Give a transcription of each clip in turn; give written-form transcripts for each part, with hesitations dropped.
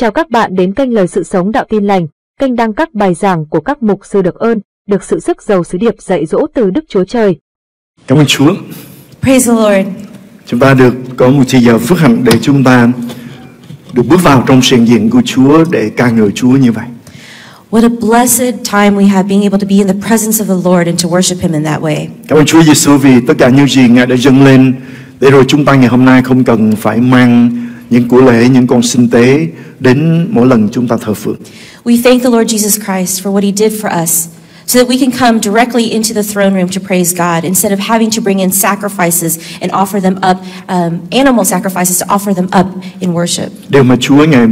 Chào các bạn đến kênh Lời Sự Sống Đạo Tin Lành, kênh đăng các bài giảng của các mục sư được ơn, được sự sức giàu sứ điệp dạy dỗ từ Đức Chúa Trời. Cảm ơn Chúa. Praise the Lord. Chúng ta được có một thời giờ phước hạnh để chúng ta được bước vào trong sự hiện diện của Chúa để ca ngợi Chúa như vậy. What a blessed time we have being able to be in the presence of the Lord and to worship Him in that way. Cảm ơn Chúa Giêsu vì tất cả những gì Ngài đã dâng lên để rồi chúng ta ngày hôm nay không cần phải mang những của lễ, những con sinh tế đến mỗi lần chúng ta thờ phượng. We thank the Lord Jesus Christ for what He did for us, so that we can come directly into the throne room to praise God instead of having to bring in sacrifices and offer them up, animal sacrifices to offer them up in worship. Điều mà Chúa Ngài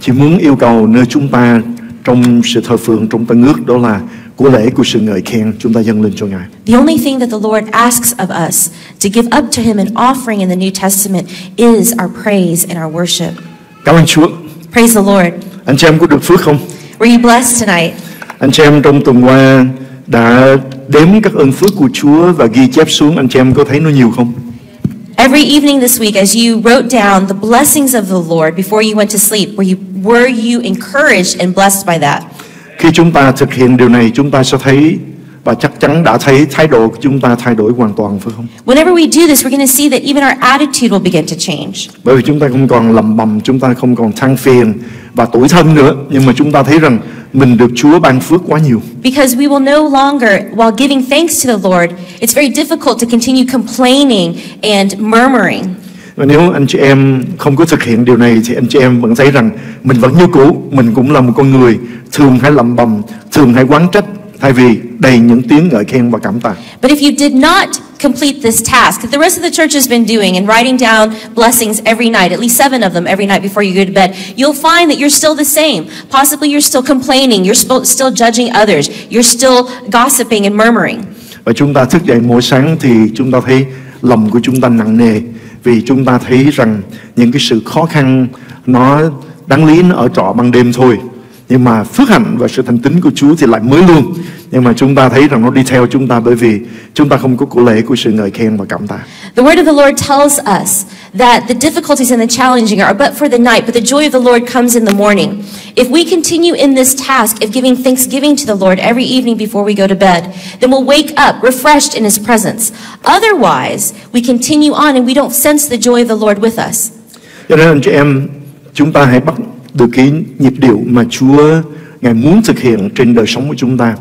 chỉ muốn yêu cầu nơi chúng ta trong sự thờ phượng, trong Tân Ước đó là của lễ của sự ngợi khen chúng ta dâng lên cho Ngài. The only thing that the Lord asks of us to give up to Him an offering in the New Testament is our praise and our worship. Cảm ơn Chúa. Praise the Lord. Anh chị em có được phước không? Were you blessed tonight? Anh chị em trong tuần qua đã đếm các ơn phước của Chúa và ghi chép xuống, anh chị em có thấy nó nhiều không? Every evening this week, as you wrote down the blessings of the Lord before you went to sleep, were you encouraged and blessed by that? Khi chúng ta thực hiện điều này, chúng ta sẽ thấy và chắc chắn đã thấy thái độ của chúng ta thay đổi hoàn toàn, phải không? Whenever we do this, we're going to see that even our attitude will begin to change. Bởi vì chúng ta không còn lầm bầm, chúng ta không còn than phiền và tủi thân nữa, nhưng mà chúng ta thấy rằng mình được Chúa ban phước quá nhiều. Because we will no longer, while giving thanks to the Lord, it's very difficult to continue complaining and murmuring. Và nếu anh chị em không có thực hiện điều này thì anh chị em vẫn thấy rằng mình vẫn như cũ, mình cũng là một con người thường hay lầm bầm, thường hay oán trách, thay vì đầy những tiếng ngợi khen và cảm tạ. But if you did not complete this task that the rest of the church has been doing and writing down blessings every night, at least 7 of them every night before you go to bed, you'll find that you're still the same. Possibly you're still complaining, you're still judging others, you're still gossiping and murmuring. Và chúng ta thức dậy mỗi sáng thì chúng ta thấy lòng của chúng ta nặng nề vì chúng ta thấy rằng những cái sự khó khăn nó đáng lý nó ở trọ ban đêm thôi. Nhưng mà phước hạnh và sự thành tín của Chúa thì lại mới luôn. Nhưng mà chúng ta thấy rằng nó đi theo chúng ta bởi vì chúng ta không có của lễ của sự ngợi khen và cảm tạ. The word of the Lord tells us that the difficulties and the challenging are but for the night, but the joy of the Lord comes in the morning. If we continue in this task of giving thanksgiving to the Lord every evening before we go to bed, then we'll wake up refreshed in His presence. Otherwise, we continue on and we don't sense the joy of the Lord with us. Cho nên anh chị em, chúng ta hãy bắt được cái nhịp điệu mà Chúa Ngài muốn thực hiện trên đời sống của chúng ta,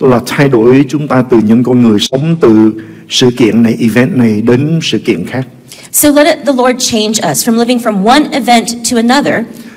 đó là thay đổi chúng ta từ những con người sống từ sự kiện này, event này đến sự kiện khác. So let the Lord change us from living from one event to another.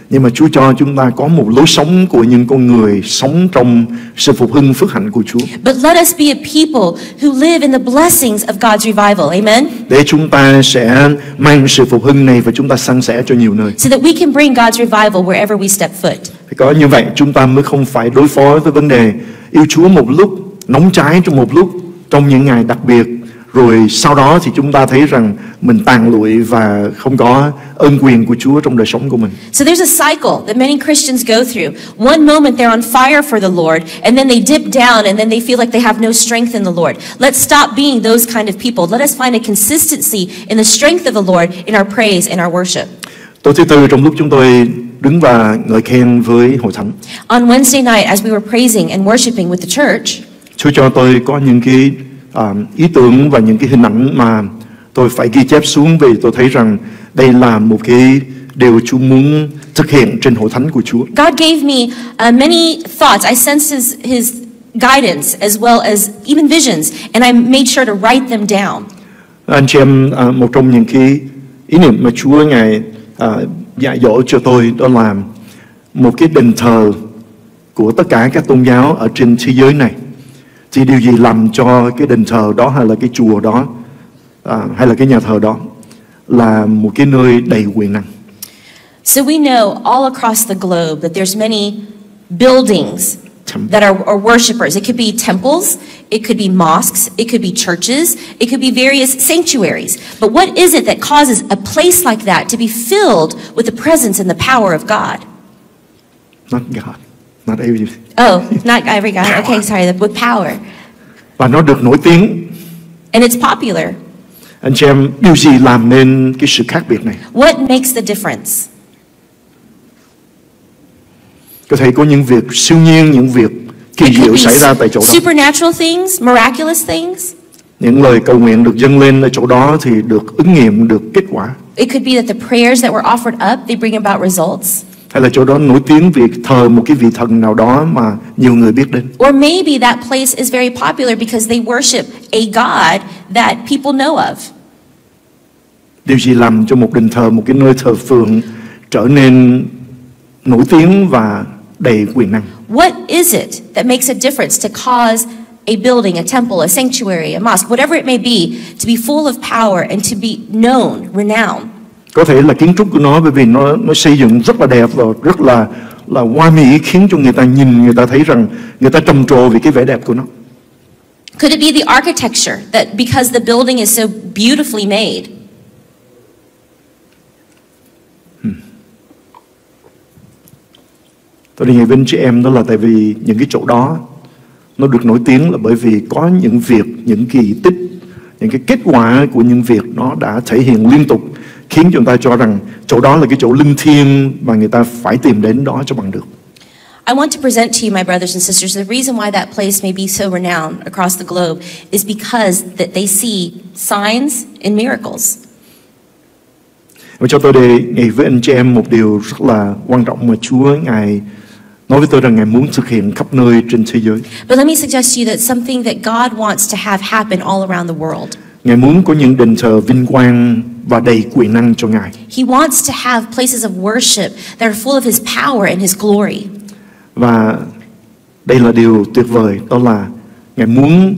Nhưng mà Chúa cho chúng ta có một lối sống của những con người sống trong sự phục hưng phước hạnh của Chúa. But let us be a people who live in the blessings of God's revival. Amen. Để chúng ta sẽ mang sự phục hưng này và chúng ta san sẻ cho nhiều nơi. So that we can bring God's revival wherever we step foot. Có như vậy chúng ta mới không phải đối phó với vấn đề yêu Chúa một lúc, nóng cháy trong một lúc trong những ngày đặc biệt. Rồi sau đó thì chúng ta thấy rằng mình tàn lụi và không có ơn quyền của Chúa trong đời sống của mình. So there's a cycle that many Christians go through. One moment they're on fire for the Lord and then they dip down and then they feel like they have no strength in the Lord. Let's stop being those kind of people. Let us find a consistency in the strength of the Lord in our praise and our worship. Tối thứ tư trong lúc chúng tôi đứng và ngợi khen với hội thánh. On Wednesday night as we were praising and worshiping with the church. Chúa cho tôi có những cái ý tưởng và những cái hình ảnh mà tôi phải ghi chép xuống vì tôi thấy rằng đây là một cái điều Chúa muốn thực hiện trên hội thánh của Chúa. God gave me many thoughts. I sensed his guidance as well as even visions, and I made sure to write them down. Anh chị em, một trong những cái ý niệm mà Chúa Ngài dạy dỗ cho tôi đó là một cái đền thờ của tất cả các tôn giáo ở trên thế giới này. Thì điều gì làm cho cái đền thờ đó hay là cái chùa đó hay là cái nhà thờ đó là một cái nơi đầy quyền năng. So we know all across the globe that there's many buildings that are worshipers. It could be temples, it could be mosques, it could be churches, it could be various sanctuaries. But what is it that causes a place like that to be filled with the presence and the power of God? Not God. Not every. Oh, not every God. Power. Okay, sorry. With power. Và nó được nổi tiếng. And it's popular. Anh chị em, điều gì làm nên cái sự khác biệt này? What makes the difference? Có thể có những việc siêu nhiên, những việc kỳ diệu xảy ra tại chỗ đó. Supernatural things, miraculous things. Những lời cầu nguyện được dâng lên ở chỗ đó thì được ứng nghiệm, được kết quả. It could be that the prayers that were offered up, they bring about results. Hay là chỗ đó nổi tiếng vì thờ một cái vị thần nào đó mà nhiều người biết đến. Or maybe that place is very popular because they worship a god that people know of. Điều gì làm cho một đền thờ, một cái nơi thờ phượng trở nên nổi tiếng và đầy quyền năng? What is it that makes a difference to cause a building, a temple, a sanctuary, a mosque, whatever it may be, to be full of power and to be known, renowned? Có thể là kiến trúc của nó, bởi vì nó xây dựng rất là đẹp và rất là hoa mỹ, khiến cho người ta nhìn, người ta thấy rằng người ta trầm trồ vì cái vẻ đẹp của nó. Could it be the architecture that because the building is so beautifully made? Tôi đề nghị với chị em đó là tại vì những cái chỗ đó nó được nổi tiếng là bởi vì có những việc, những kỳ tích, những cái kết quả của những việc nó đã thể hiện liên tục, khiến chúng ta cho rằng chỗ đó là cái chỗ linh thiêng mà người ta phải tìm đến đó cho bằng được. I want to present to you, my brothers and sisters, the reason why that place may be so renowned across the globe is because that they see signs and miracles. Và cho tôi đề nghị với anh chị em một điều rất là quan trọng mà Chúa Ngài nói với tôi rằng Ngài muốn thực hiện khắp nơi trên thế giới. But let me suggest to you that something that God wants to have happen all around the world. Ngài muốn có những đền thờ vinh quang và đầy quyền năng cho Ngài. He wants to have places of worship that are full of His power and His glory. Và đây là điều tuyệt vời, đó là Ngài muốn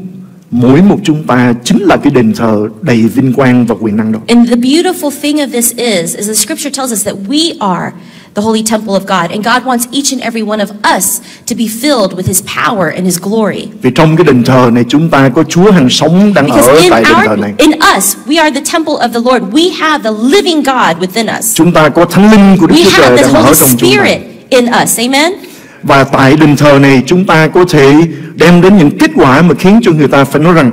mỗi một chúng ta chính là cái đền thờ đầy vinh quang và quyền năng đó. And the beautiful thing of this is the Scripture tells us that we are the holy temple of God, and God wants each and every one of us to be filled with His power and His glory. Vì trong cái đền thờ này chúng ta có Chúa hàng sống đang ở tại đền thờ này. In us, we are the temple of the Lord. We have the living God within us. Chúng ta có Thánh Linh của Đức Chúa Trời đang ở trong chúng ta. In us, amen. Và tại đền thờ này chúng ta có thể đem đến những kết quả mà khiến cho người ta phải nói rằng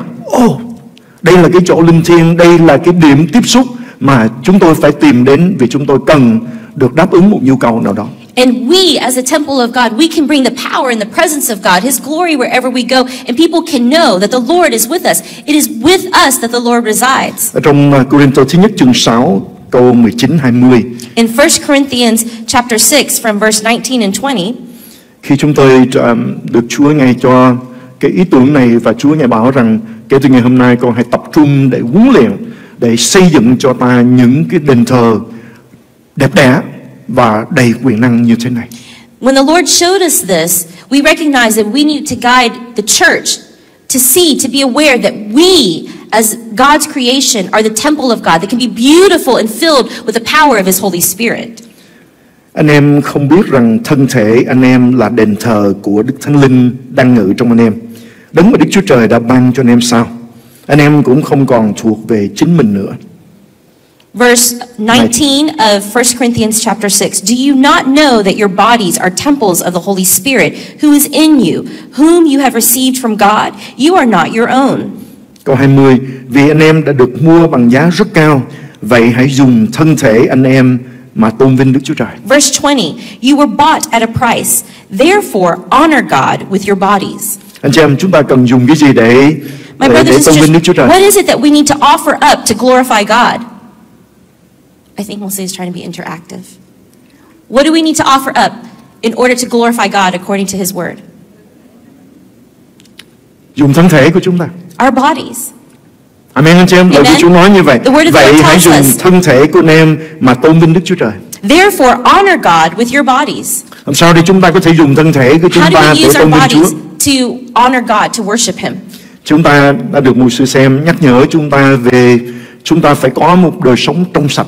đây là cái chỗ linh thiêng, đây là cái điểm tiếp xúc mà chúng tôi phải tìm đến vì chúng tôi cần được đáp ứng một nhu cầu nào đó. And we as a temple of God, we can bring the power and the presence of God, His glory wherever we go, and people can know that the Lord is with us. It is with us that the Lord resides. Ở trong Cô-rinh-tô thứ nhất chương 6 câu 19-20. In 1 Corinthians chapter 6 from verse 19 and 20. Khi chúng tôi được Chúa Ngài cho cái ý tưởng này và Chúa Ngài bảo rằng kể từ ngày hôm nay con hãy tập trung để huấn luyện, để xây dựng cho ta những cái đền thờ đẹp đẽ và đầy quyền năng như thế này. When the Lord showed us this, we recognized that we need to guide the church to see, to be aware that we as God's creation are the temple of God that can be beautiful and filled with the power of His Holy Spirit. Anh em không biết rằng thân thể anh em là đền thờ của Đức Thánh Linh đang ngự trong anh em, đấng mà Đức Chúa Trời đã ban cho anh em sao? Anh em cũng không còn thuộc về chính mình nữa. Verse 19 of 1 Corinthians chapter 6. Do you not know that your bodies are temples of the Holy Spirit who is in you, whom you have received from God? You are not your own. Câu 20. Vì anh em đã được mua bằng giá rất cao, vậy hãy dùng thân thể anh em mà tôn vinh Đức Chúa Trời. Verse 20. You were bought at a price. Therefore honor God with your bodies. Anh chị em, chúng ta cần dùng cái gì để tôn vinh Đức Chúa Trời? What is it that we need to offer up to glorify God? I think Moses is trying to be interactive. What do we need to offer up in order to glorify God according to His word? Dùng thân thể của chúng ta. Our bodies. Amen anh chị em, lời của Chúa nói như vậy. Vậy hãy dùng thân thể của anh em mà tôn vinh Đức Chúa Trời. Therefore honor God with your bodies. Làm sao để chúng ta có thể dùng thân thể của chúng ta để tôn vinh Chúa? To honor God, to worship Him. Chúng ta đã được mục sư Xem nhắc nhở chúng ta về chúng ta phải có một đời sống trong sạch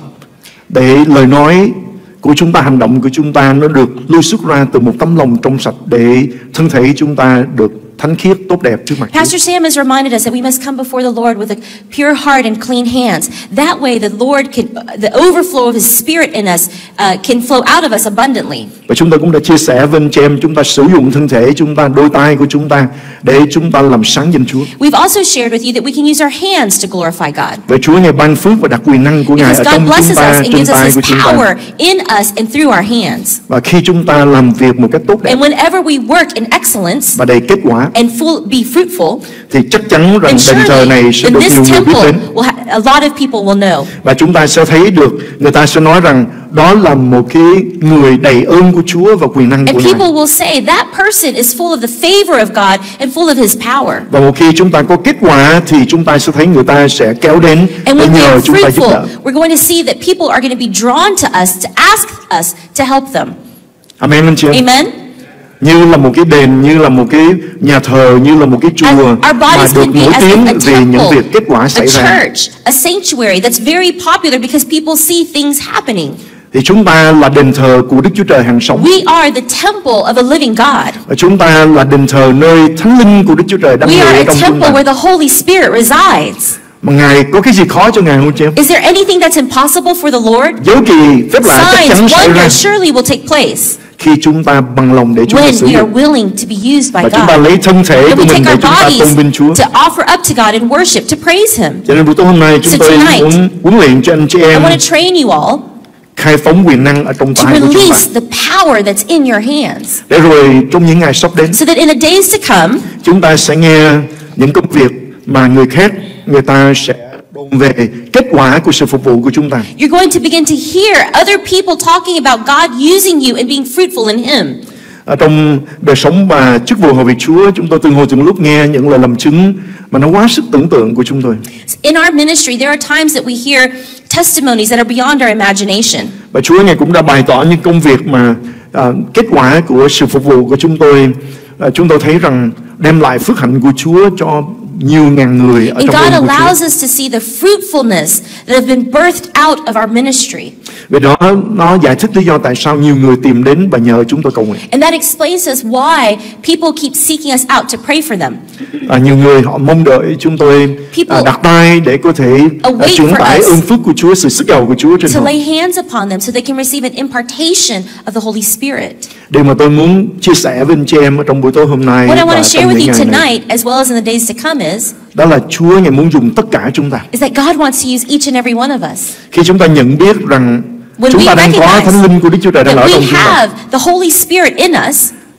để lời nói của chúng ta, hành động của chúng ta nó được lưu xuất ra từ một tấm lòng trong sạch để thân thể chúng ta được thánh khiết tốt đẹp trước mặt Chúa. Pastor Sam has reminded us that we must come before the Lord with a pure heart and clean hands. That way the Lord can, the overflow of His Spirit in us can flow out of us abundantly. Và chúng ta cũng đã chia sẻ với anh chị em, chúng ta sử dụng thân thể chúng ta, đôi tay của chúng ta để chúng ta làm sáng danh Chúa. We've also shared with you that we can use our hands to glorify God. Và Chúa Ngài ban phước và đặt quyền năng của Ngài ở trong chúng ta, trên tay của chúng ta. In us and through our hands. Và khi chúng ta làm việc một cách tốt đẹp, and whenever we work in excellence, và đầy kết quả, and full, be fruitful, thì chắc chắn rằng đền thờ này sẽ được nhiều người biết đến. A lot of people will know. Và chúng ta sẽ thấy được, người ta sẽ nói rằng đó là một cái người đầy ơn của Chúa và quyền năng của Ngài. And people will say that person is full of the favor of God and full of His power. Và một khi chúng ta có kết quả thì chúng ta sẽ thấy người ta sẽ kéo đến để nhờ chúng ta giúp đỡ. We're going to see that people are going to be drawn to us to ask us to help them. Amen anh chị em. Amen. Như là một cái đền, như là một cái nhà thờ, như là một cái chùa mà được nổi tiếng vì những việc kết quả xảy ra. A church, a sanctuary that's very popular because people see things happening. Thì chúng ta là đền thờ của Đức Chúa Trời hàng sống. We are the temple of a living God. Và chúng ta là đền thờ nơi Thánh Linh của Đức Chúa Trời đang ngự trong chúng ta. We are a temple where the Holy Spirit resides. Mà Ngài có cái gì khó cho Ngài không chị em? Is there anything that's impossible for the Lord? Dấu kỳ, phép lạ chắc chắn xảy ra. Signs, wonders surely will take place. Khi chúng ta bằng lòng để Chúa sử dụng, và chúng ta lấy thân thể của mình để chúng ta tôn vinh Chúa. Cho nên buổi tối hôm nay chúng tôi muốn huấn luyện cho anh chị em khai phóng quyền năng ở trong tay của chúng ta. Để rồi trong những ngày sắp đến, chúng ta sẽ nghe những công việc mà người khác người ta sẽ về kết quả của sự phục vụ của chúng ta. You're going to begin to hear other people talking about God using you and being fruitful in Him. Ở trong đời sống và chức vụ hầu việc Chúa, chúng tôi từng lúc nghe những lời làm chứng mà nó quá sức tưởng tượng của chúng tôi. In our ministry, there are times that we hear testimonies that are beyond our imagination. Và Chúa Ngài cũng đã bày tỏ những công việc mà kết quả của sự phục vụ của chúng tôi. Chúng tôi thấy rằng đem lại phước hạnh của Chúa cho nhiều ngàn người ở trong God allows us to see the fruitfulness that have been birthed out of our ministry. Vì đó nó giải thích lý do tại sao nhiều người tìm đến và nhờ chúng tôi cầu nguyện. And that explains us why people keep seeking us out to pray for them. Nhiều người họ mong đợi chúng tôi đặt tay để có thể truyền tải ơn phước của Chúa, sự sức giàu của Chúa trên họ. To lay hands upon them so they can receive an impartation of the Holy Spirit. Điều mà tôi muốn chia sẻ với anh chị em ở trong buổi tối hôm nay và trong những ngày này, đó là Chúa Ngài muốn dùng tất cả chúng ta. Khi chúng ta nhận biết rằng chúng ta đang có Thánh Linh của Đức Chúa Trời đang ở trong chúng ta,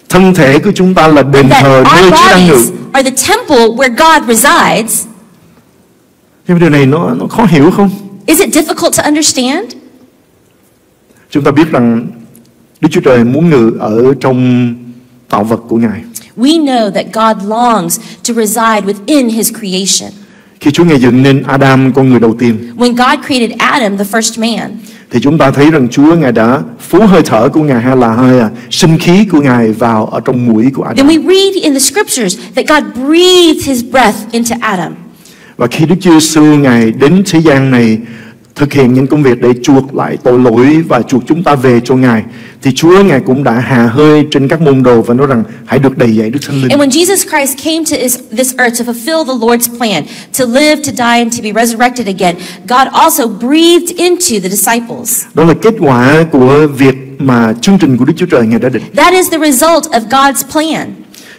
thân thể của chúng ta là đền thờ nơi Chúa đang ngự. Nhưng điều này nó khó hiểu không? Chúng ta biết rằng Đức Chúa Trời muốn ngự ở trong tạo vật của Ngài. We know that God longs to reside within His creation. Khi Chúa Ngài dựng nên Adam, con người đầu tiên, when God created Adam, the first man, thì chúng ta thấy rằng Chúa Ngài đã phú hơi thở của Ngài hay là sinh khí của Ngài vào ở trong mũi của Adam. Then we read in the scriptures that God breathed His breath into Adam. Và khi Đức Chúa Giêsu Ngài đến thế gian này thực hiện những công việc để chuộc lại tội lỗi và chuộc chúng ta về cho Ngài, thì Chúa Ngài cũng đã hạ hơi trên các môn đồ và nói rằng hãy được đầy dạy Đức Thánh Linh. And when Jesus Christ came to this earth to fulfill the Lord's plan, to live, to die and to be resurrected again, God also breathed into the disciples. Đó là kết quả của việc mà chương trình của Đức Chúa Trời Ngài đã định. That is the result of God's plan.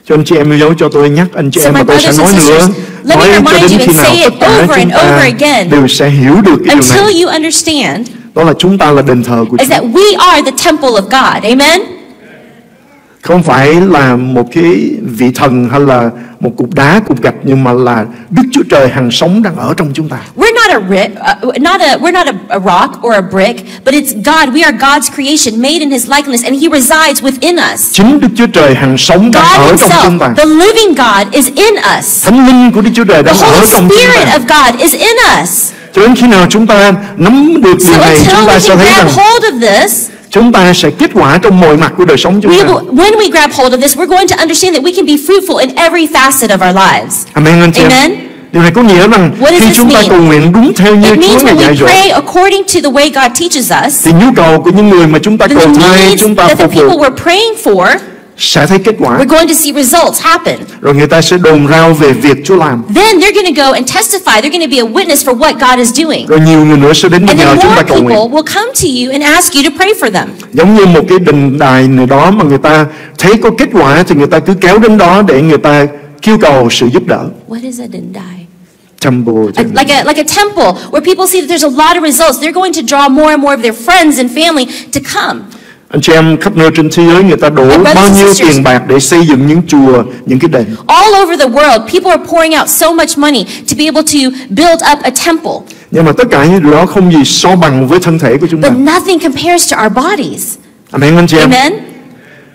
Cho anh chị em lưu dấu cho tôi nhắc anh chị em mà tôi sẽ nói nữa. Nói cho đến khi nào tất cả chúng ta đều sẽ hiểu được cái điều này. Đó là chúng ta là đền thờ của Chúa. Không phải là một cái vị thần hay là một cục đá, cục gạch, nhưng mà là Đức Chúa Trời hằng sống đang ở trong chúng ta. We're not a rock or a brick, but it's God. We are God's creation, made in His likeness, and He resides within us. Chính Đức Chúa Trời hằng sống đang ở trong chúng ta. The living God is in us. Thánh Linh của Đức Chúa Trời đang ở trong chúng ta. The Spirit of God is in us. Cho đến khi nào chúng ta nắm được điều này, chúng ta sẽ thấy rằng chúng ta sẽ kết quả trong mọi mặt của đời sống chúng ta. When we grab hold of this, we're going to understand that we can be fruitful in every facet of our lives. Amen. Amen. Điều này có nghĩa rằng khi chúng ta cầu nguyện đúng theo như Chúa Ngài dạy dỗ, thì nhu cầu của những người mà chúng ta cầu thay, chúng ta phục vụ, sẽ thấy kết quả. We're going to see results happen. Rồi người ta sẽ đồn rao về việc Chúa làm. Then they're going to go and testify. They're going to be a witness for what God is doing. Rồi nhiều người nữa sẽ đến nhờ chúng ta cầu nguyện. And more people will come to you and ask you to pray for them. Giống như một cái đình đài nào đó mà người ta thấy có kết quả thì người ta cứ kéo đến đó để người ta kêu cầu sự giúp đỡ. What is a đình đài? Like a temple where people see that there's a lot of results. They're going to draw more and more of their friends and family to come. Anh chị em khắp nơi trên thế giới người ta đổ bao nhiêu tiền bạc để xây dựng những chùa, những cái đền. All over the world, people are pouring out so much money to be able to build up a temple. Nhưng mà tất cả những điều đó không gì so bằng với thân thể của chúng ta. But nothing compares to our bodies. Amen anh chị em. Amen.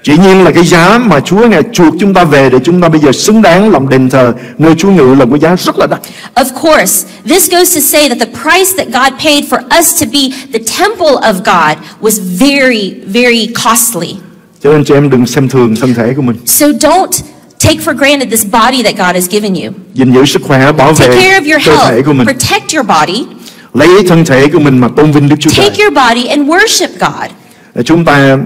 Chỉ nhiên là cái giá mà Chúa ngài chuộc chúng ta về để chúng ta bây giờ xứng đáng làm đền thờ nơi Chúa ngự là một giá rất là đắt. Of course, this goes to say that the price that God paid for us to be the temple of God was very, very costly. Cho nên chị em đừng xem thường thân thể của mình. So don't take for granted this body that God has given you. Gìn giữ sức khỏe, bảo vệ cơ thể của mình. Protect your body. Lấy thân thể của mình mà tôn vinh Đức Chúa Trời. Take your body and worship God. Chúng ta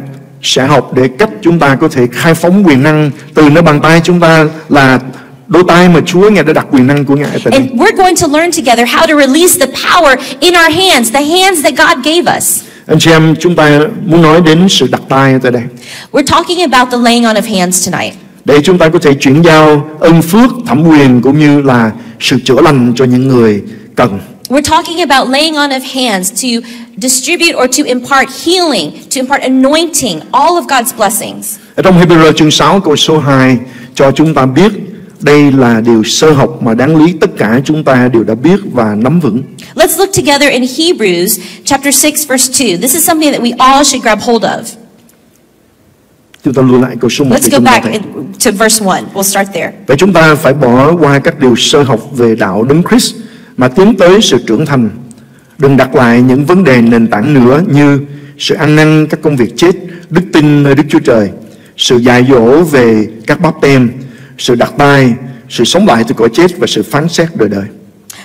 sẽ học để cách chúng ta có thể khai phóng quyền năng từ nơi bàn tay chúng ta là đôi tay mà Chúa ngài đã đặt quyền năng của ngài ở tại đây. And we're going to learn together how to release the power in our hands, the hands that God gave us. Anh chị em, chúng ta muốn nói đến sự đặt tay ở tại đây. We're talking about the laying on of hands tonight. Để chúng ta có thể chuyển giao ân phước, thẩm quyền cũng như là sự chữa lành cho những người cần. We're talking about laying on of hands to distribute or to impart healing, to impart anointing, all of God's blessings. Ở trong Hebrew chương 6 câu số 2 cho chúng ta biết đây là điều sơ học mà đáng lý tất cả chúng ta đều đã biết và nắm vững. Let's look together in Hebrews chapter 6 verse 2. This is something that we all should grab hold of. Chúng ta lưu lại câu số 1. Let's go back to verse 1. We'll start there. Vậy chúng ta phải bỏ qua các điều sơ học về đạo Đấng Christ mà tiến tới sự trưởng thành. Đừng đặt lại những vấn đề nền tảng nữa như sự ăn năn các công việc chết, đức tin nơi Đức Chúa Trời, sự dạy dỗ về các báp tem, sự đặt tay, sự sống lại từ cõi chết và sự phán xét đời đời.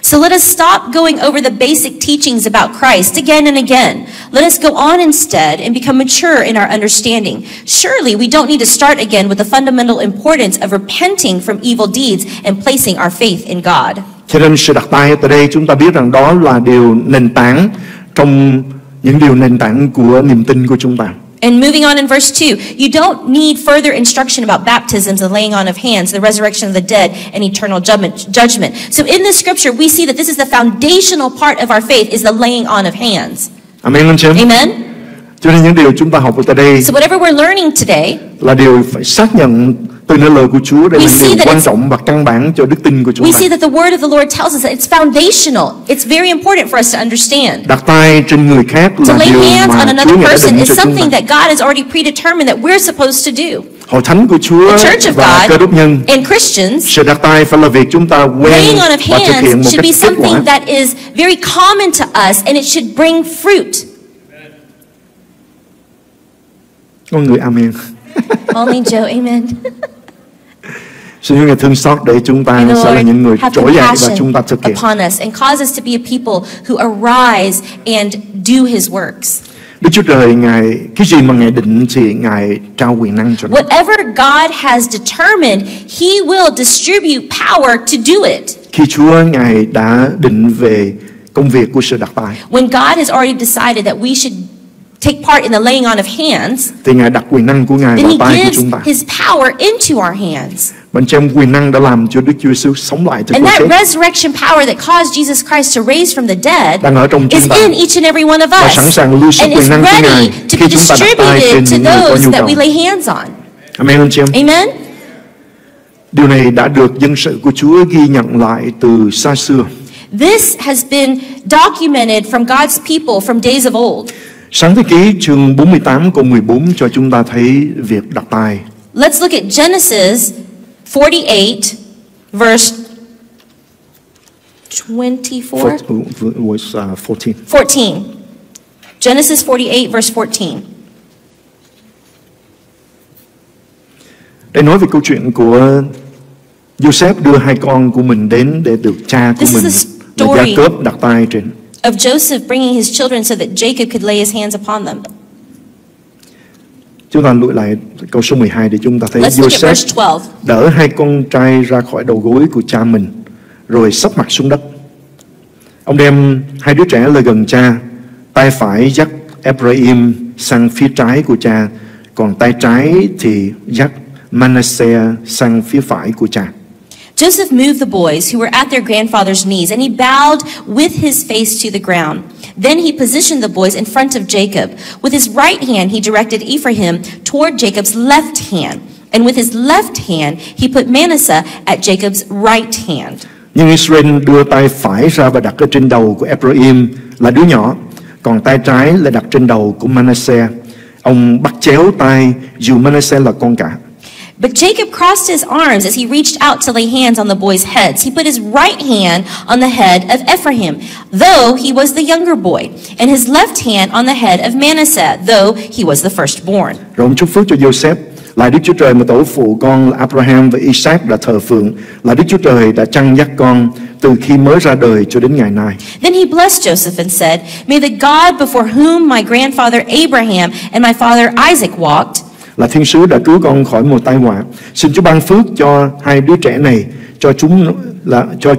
So let us stop going over the basic teachings about Christ again and again. Let us go on instead and become mature in our understanding. Surely we don't need to start again with the fundamental importance of repenting from evil deeds and placing our faith in God. Cho nên sự đặt tay tại đây chúng ta biết rằng đó là điều nền tảng trong những điều nền tảng của niềm tin của chúng ta. And moving on in verse 2, you don't need further instruction about baptisms, the laying on of hands, the resurrection of the dead, and eternal judgment. So in this scripture we see that this is the foundational part of our faith is the laying on of hands. Amen. Amen. Cho nên những điều chúng ta học ở tại đây. So whatever we're learning today là điều phải xác nhận từ nơi lời của Chúa đây là điều quan trọng và căn bản cho đức tin của chúng ta. We see that the word of the Lord tells us that it's foundational. It's very important for us to understand. Đặt tay trên người khác là điều mà Chúa đã định cho chúng ta. That God has already predetermined that we're supposed to do. Hội thánh của Chúa và Cơ Đốc nhân and Christians, sự đặt tay phải là việc chúng ta quen và thực hiện một cách kết quả. That is very common to us and it should bring fruit. Có người amen. Only Joe, amen. Xin Chúa ngài thương xót để chúng ta sẽ là những người trỗi dậy và chúng ta thực hiện. Đức Chúa Trời ngài cái gì mà ngài định thì ngài trao quyền năng cho. Whatever God has determined, He will distribute power to do it. Khi Chúa ngài đã định về công việc của sự đặt tay. When God has already decided that we should take part in the laying on of hands, thì ngài đặt quyền năng của ngài vào tay của chúng ta. His power into our hands. Bên trong quyền năng đã làm cho Đức Chúa Giêsu sống lại từ cái chết. And that resurrection power that caused Jesus Christ to raise from the dead is in each and every one of us. Và sẵn sàng lưu sự quyền năng của ngài khi chúng ta đặt tay trên những người có nhu cầu. Amen anh chị em. Amen. Điều này đã được dân sự của Chúa ghi nhận lại từ xa xưa. This has been documented from God's people from days of old. Sáng thế ký chương 48 câu 14 cho chúng ta thấy việc đặt tay. Let's look at Genesis 48 verse 14. Genesis 48 verse 14. Đây nói về câu chuyện của Joseph đưa hai con của mình đến để được cha của mình là Jacob đặt tay trên. Of Joseph bringing his children so that Jacob could lay his hands upon them. Chúng ta lùi lại câu số 12 để chúng ta thấy Joseph đỡ hai con trai ra khỏi đầu gối của cha mình, rồi sấp mặt xuống đất. Ông đem hai đứa trẻ lại gần cha, tay phải dắt Ephraim sang phía trái của cha, còn tay trái thì dắt Manasseh sang phía phải của cha. Joseph moved the boys who were at their grandfather's knees, and he bowed with his face to the ground. Then he positioned the boys in front of Jacob. With his right hand, he directed Ephraim toward Jacob's left hand. And with his left hand, he put Manasseh at Jacob's right hand. Nhưng Israel đưa tay phải ra và đặt ở trên đầu của Ephraim là đứa nhỏ, còn tay trái lại đặt trên đầu của Manasseh. Ông bắt chéo tay dù Manasseh là con cả. But Jacob crossed his arms as he reached out to lay hands on the boys' heads. He put his right hand on the head of Ephraim, though he was the younger boy, and his left hand on the head of Manasseh, though he was the firstborn. Rồi ông chúc phước cho Joseph, là Đức Chúa Trời mà tổ phụ con là Abraham và Isaac đã thờ phượng, là Đức Chúa Trời đã chăn dắt con từ khi mới ra đời cho đến ngày nay. Then he blessed Joseph and said, "May the God before whom my grandfather Abraham and my father Isaac walked," là thiên sứ đã cứu con khỏi một tai họa. Xin Chúa ban phước cho hai đứa trẻ này, cho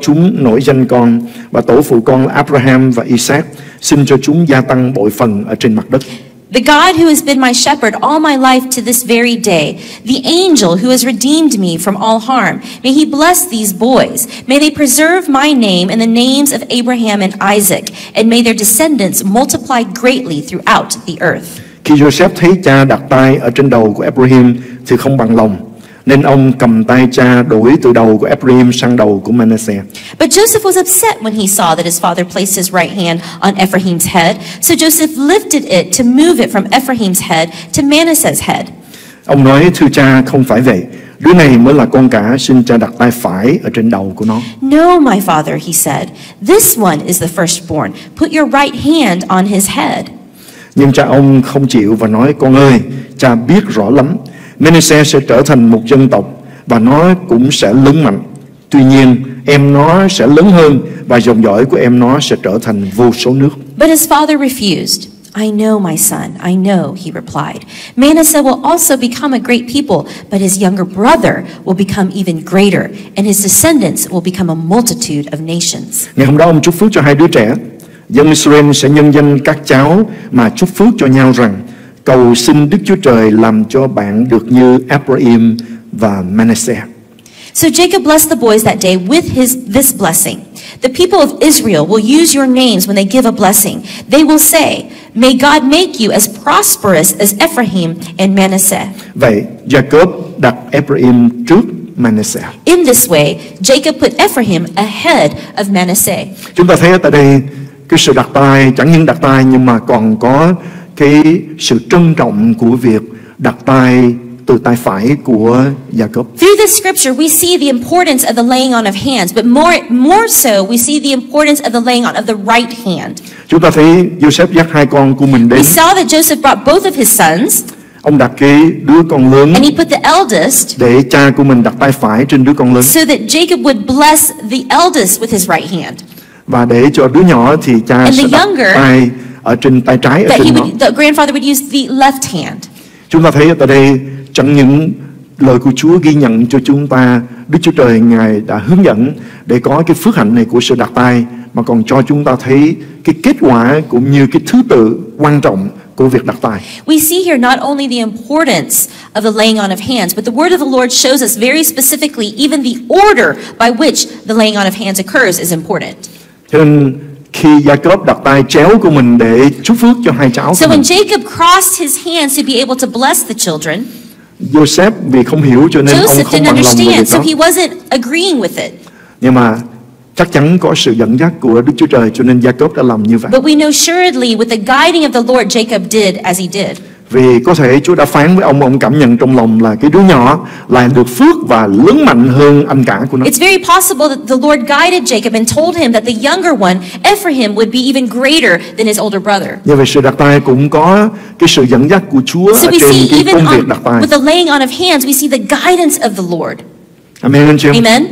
chúng nổi danh con và tổ phụ con là Abraham và Isaac. Xin cho chúng gia tăng bội phần ở trên mặt đất. The God who has been my shepherd all my life to this very day, the angel who has redeemed me from all harm, may he bless these boys. May they preserve my name and the names of Abraham and Isaac, and may their descendants multiply greatly throughout the earth. Khi Joseph thấy cha đặt tay ở trên đầu của Ephraim thì không bằng lòng, nên ông cầm tay cha đổi từ đầu của Ephraim sang đầu của Manasseh. But Joseph was upset when he saw that his father placed his right hand on Ephraim's head, so Joseph lifted it to move it from Ephraim's head to Manasseh's head. Ông nói: "Thưa cha, không phải vậy. Đứa này mới là con cả, xin cha đặt tay phải ở trên đầu của nó." "No, my father," he said. "This one is the firstborn. Put your right hand on his head." Nhưng cha ông không chịu và nói: "Con ơi, cha biết rõ lắm, Manasseh sẽ trở thành một dân tộc và nó cũng sẽ lớn mạnh. Tuy nhiên, em nó sẽ lớn hơn và dòng dõi của em nó sẽ trở thành vô số nước." But his father refused. "I know, my son, I know," he replied. "Manasseh will also become a great people, but his younger brother will become even greater, and his descendants will become a multitude of nations." Ngày hôm đó ông chúc phước cho hai đứa trẻ. Dân Israel sẽ nhân danh các cháu mà chúc phước cho nhau rằng: "Cầu xin Đức Chúa Trời làm cho bạn được như Ephraim và Manasseh." So Jacob blessed the boys that day with this blessing. The people of Israel will use your names when they give a blessing. They will say, "May God make you as prosperous as Ephraim and Manasseh." Vậy Jacob đặt Ephraim trước Manasseh. In this way, Jacob put Ephraim ahead of Manasseh. Chúng ta thấy tại đây cái sự đặt tay, chẳng những đặt tay nhưng mà còn có cái sự trân trọng của việc đặt tay từ tay phải của Jacob. Through this scripture we see the importance of the laying on of hands, but more so we see the importance of the laying on of the right hand. Chúng ta thấy Joseph dắt hai con của mình đến. We saw that Joseph brought both of his sons. Ông đặt cái đứa con lớn để cha của mình đặt tay phải trên đứa con lớn. So that Jacob would bless the eldest with his right hand. Và để cho đứa nhỏ thì cha sẽ đặt tay ở trên tay trái ở trên nó. Chúng ta thấy ở đây trong những lời của Chúa ghi nhận cho chúng ta, Đức Chúa Trời Ngài đã hướng dẫn để có cái phước hạnh này của sự đặt tay, mà còn cho chúng ta thấy cái kết quả cũng như cái thứ tự quan trọng của việc đặt tay. We see here not only the importance of the laying on of hands, but the word of the Lord shows us very specifically even the order by which the laying on of hands occurs is important. Cho nên khi Jacob đặt tay chéo của mình để chúc phước cho hai cháu. So when Jacob crossed his hands to be able to bless the children, Joseph vì không hiểu cho nên ông không bằng lòng với việc đó. He wasn't agreeing with it. Nhưng mà chắc chắn có sự dẫn dắt của Đức Chúa Trời cho nên Jacob đã làm như vậy. But we know surely with the guiding of the Lord Jacob did as he did. Vì có thể Chúa đã phán với ông cảm nhận trong lòng là cái đứa nhỏ là được phước và lớn mạnh hơn anh cả của nó. It's very possible that the Lord guided Jacob and told him that the younger one, Ephraim, would be even greater than his older brother. Như vậy sự đặt tay cũng có cái sự dẫn dắt của Chúa ở trên cái công việc đặt tay. With the laying on of hands, we see the guidance of the Lord. Amen. Amen.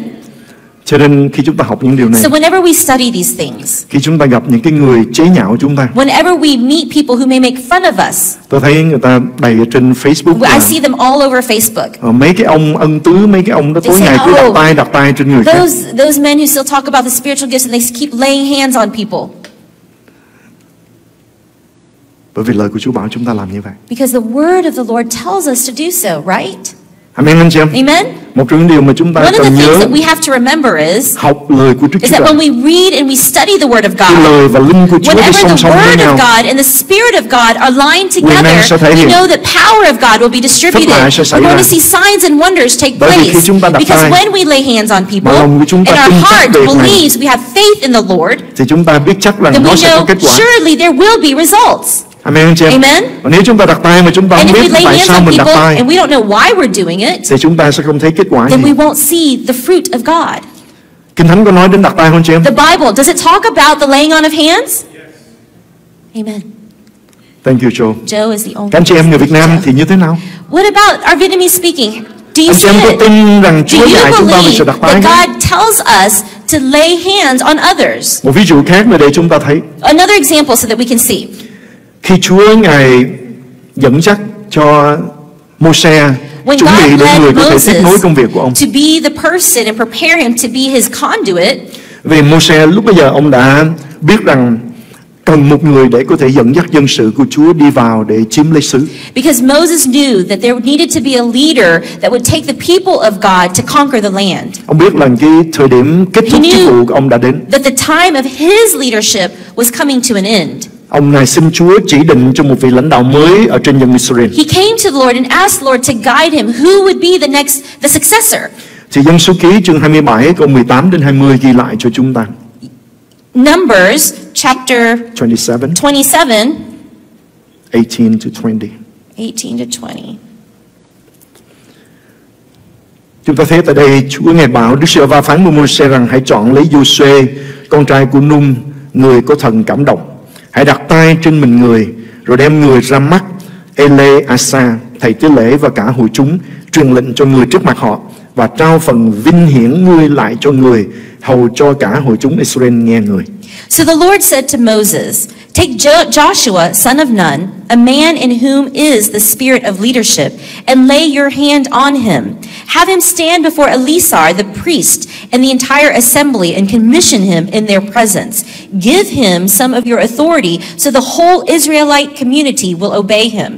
Cho nên khi chúng ta học những điều này, so whenever we study these things, khi chúng ta gặp những cái người chế nhạo chúng ta, whenever we meet people who may make fun of us, tôi thấy người ta đầy ở trên Facebook, I see them all over Facebook. Mấy cái ông ân tứ, mấy cái ông đó tối ngày cứ đặt tay trên người khác. Those men who still talk about the spiritual gifts and they keep laying hands on people. Bởi vì lời của Chúa bảo chúng ta làm như vậy. Because the word of the Lord tells us to do so, right? Amen, anh chị em. Amen. Một trong những điều mà chúng ta cần nhớ is, học lời của Chúa Trời. Khi lời và linh của Chúa đi song song với nhau, quyền năng sẽ thể hiện. Phép lạ sẽ xảy ra. Bởi vì khi chúng ta đặt tay, mà lòng của chúng ta tin chắc điều này, thì chúng ta biết chắc rằng nó sẽ có kết quả. Amen, anh chị em. Amen. Và nếu chúng ta đặt tay mà chúng ta không biết tại sao mình đặt tay, and we don't know why we're doing it, thì chúng ta sẽ không thấy kết quả gì. Then we won't see the fruit of God. Kinh Thánh có nói đến đặt tay không chị em? The Bible, does it talk about the laying on of hands? Yes. Amen. Thank you, Joe. Joe is the only. Các chị em người Việt Nam thì như thế nào? What about our Vietnamese speaking? Do you believe that God tells us to lay hands on others? Một ví dụ khác để chúng ta thấy. Another example so that we can see. Khi Chúa Ngài dẫn dắt cho Môi-se chuẩn bị để người có thể tiếp nối công việc của ông. Vì Môi-se lúc bây giờ ông đã biết rằng cần một người để có thể dẫn dắt dân sự của Chúa đi vào để chiếm lấy xứ. Because Moses knew that there needed to be a leader that would take the people of God to conquer the land. Ông biết rằng cái thời điểm kết thúc chức vụ của ông đã đến. That the time of his leadership was coming to an end. Ông này xin Chúa chỉ định cho một vị lãnh đạo mới ở trên dân Israel. He came to the Lord and asked the Lord to guide him who would be the successor. Thì Dân Số Ký chương 27 câu 18 đến 20 ghi lại cho chúng ta. Numbers chapter 27 18 to 20. Chúng ta thấy tại đây Chúa Ngài bảo Đức Giê-hô-va phán với Môi-se rằng hãy chọn lấy Giô-suê, con trai của Num, người có thần cảm động. Hãy đặt tay trên mình người, rồi đem người ra mắt Ele-asa, thầy tế lễ và cả hội chúng, truyền lệnh cho người trước mặt họ và trao phần vinh hiển ngươi lại cho người, hầu cho cả hội chúng Israel nghe người. So the Lord said to Moses, take Joshua, son of Nun, a man in whom is the spirit of leadership, and lay your hand on him. Have him stand before Eleazar the priest and the entire assembly and commission him in their presence. Give him some of your authority so the whole Israelite community will obey him.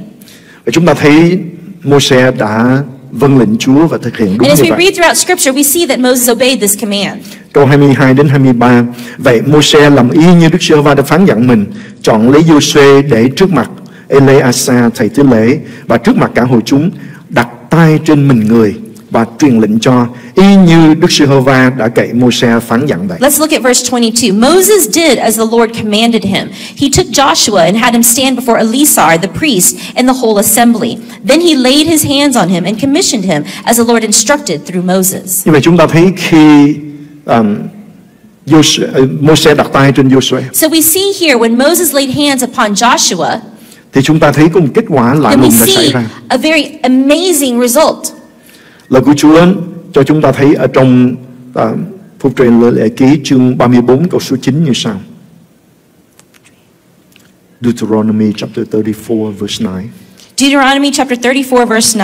Và chúng ta thấy Môi-se đã vâng lệnh Chúa và thực hiện đúng như vậy. And as we read throughout Scripture, we see that Moses obeyed this command. Câu 22 đến 23. Vậy Môi-se làm y như Đức Giê-hô-va đã phán dặn mình, chọn lấy Giô-suê để trước mặt Ele-asa thầy tế lễ và trước mặt cả hội chúng, đặt tay trên mình người và truyền lệnh cho y như Đức Giê-hô-va đã cậy Môi-se phán dặn vậy. Let's look at verse 22. Moses did as the Lord commanded him. He took Joshua and had him stand before Eleazar the priest and the whole assembly. Then he laid his hands on him and commissioned him as the Lord instructed through Moses. Như vậy chúng ta thấy khi Môi-se đặt tay trên Giô-suê. So we see here when Moses laid hands upon Joshua, thì chúng ta thấy có một kết quả lạ lùng đã xảy ra. A very amazing result. Lời của Chúa cho chúng ta thấy ở trong Phục truyền Lời Ký chương 34 câu số 9 như sau. Deuteronomy chapter 34 verse 9. Deuteronomy chapter 34 verse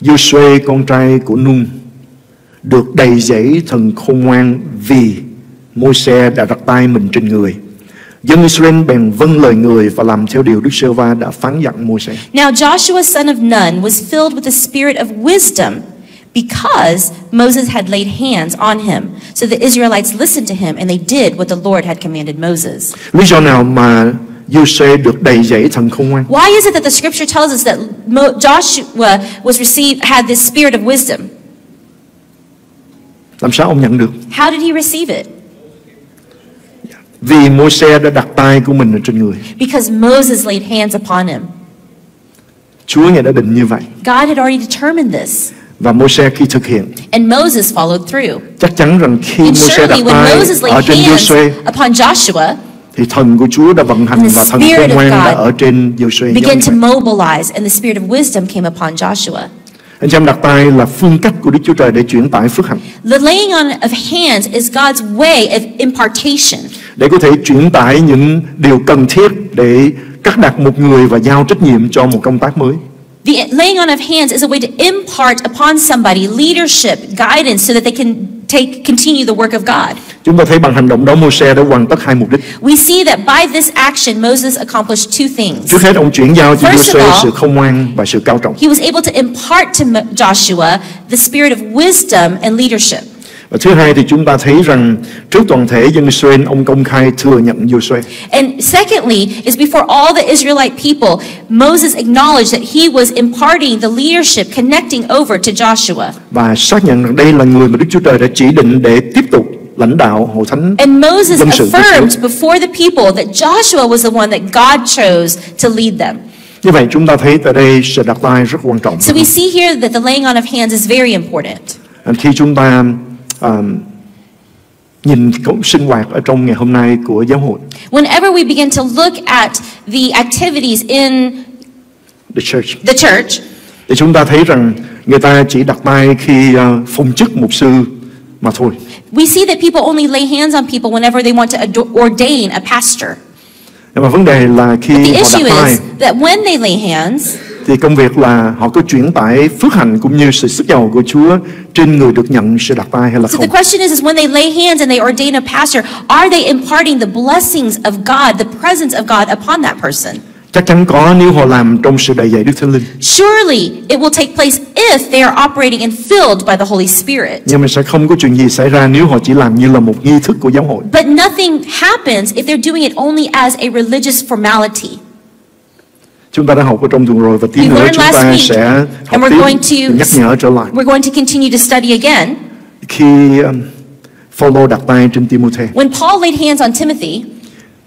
9. Giô-suê con trai của Nun được đầy dẫy thần khôn ngoan vì Môi-se đã đặt tay mình trên người. Dân Israel bèn vâng lời người và làm theo điều Đức Giê-hô-va đã phán dặn Môi-se. Now Joshua son of Nun was filled with the spirit of wisdom because Moses had laid hands on him. So the Israelites listened to him and they did what the Lord had commanded Moses. Lý do nào mà Giô-suê được đầy dẫy thần khôn ngoan? Why is it that the scripture tells us that Joshua was had this spirit of wisdom? Làm sao ông nhận được? How did he receive it? Vì Môi-se đã đặt tay của mình ở trên người. Because Moses laid hands upon him. Chúa Ngài đã định như vậy. God had already determined this. Và Môi-se khi thực hiện. And Moses followed through. Chắc chắn rằng khi Môi-se đặt tay ở trên Giô-suê, upon Joshua, thì thần của Chúa đã vận hành và thần khôn ngoan đã ở trên Giô-suê. Began to mobilize and the spirit of wisdom came upon Joshua. Anh chị em, đặt tay là phương cách của Đức Chúa Trời để chuyển tải phước hạnh. The laying on of hands is God's way of impartation. Để có thể chuyển tải những điều cần thiết để cắt đặt một người và giao trách nhiệm cho một công tác mới. The laying on of hands is a way to impart upon somebody leadership, guidance, so that they can continue the work of God. Chúng ta thấy bằng hành động đó Môi-se đã hoàn tất hai mục đích. We see that by this action Moses accomplished two things. Trước hết, ông chuyển giao cho Giô-suê sự khôn ngoan và sự cao trọng. He was able to impart to Joshua the spirit of wisdom and leadership. Và thứ hai thì chúng ta thấy rằng trước toàn thể dân Israel, ông công khai thừa nhận Giô-suê. And secondly is before all the Israelite people, Moses acknowledged that he was imparting the leadership, connecting over to Joshua. Và xác nhận rằng đây là người mà Đức Chúa Trời đã chỉ định để tiếp tục lãnh đạo hội thánh. And Moses affirmed before the people that Joshua was the one that God chose to lead them. Như vậy chúng ta thấy tại đây sự đặt tay rất quan trọng. So we see here that the laying on of hands is very important. Khi chúng ta nhìn sinh hoạt ở trong ngày hôm nay của giáo hội. Whenever we begin to look at the activities in the church, thì chúng ta thấy rằng người ta chỉ đặt tay khi phong chức mục sư mà thôi. We see that people only lay hands on people whenever they want to ordain a pastor. Và vấn đề là khi họ đặt tay, that when they lay hands, thì công việc là họ có chuyển tải phước hạnh cũng như sự sức giàu của Chúa trên người được nhận sự đặt tay hay là không. So the question is when they lay hands and they ordain a pastor, are they imparting the blessings of God, the presence of God upon that person? Chắc chắn có, nếu họ làm trong sự đầy dạy Đức Thánh Linh. Surely it will take place if they are operating and filled by the Holy Spirit. Nhưng mà sẽ không có chuyện gì xảy ra nếu họ chỉ làm như là một nghi thức của giáo hội. But nothing happens if they're doing it only as a religious formality. Chúng ta đã học ở trong tuần rồi và tí nữa chúng ta sẽ học tiếp, nhắc nhở trở lại. We're going to continue to study again. Khi Phao-lô đặt tay trên Timôthê, when Paul laid hands on Timothy,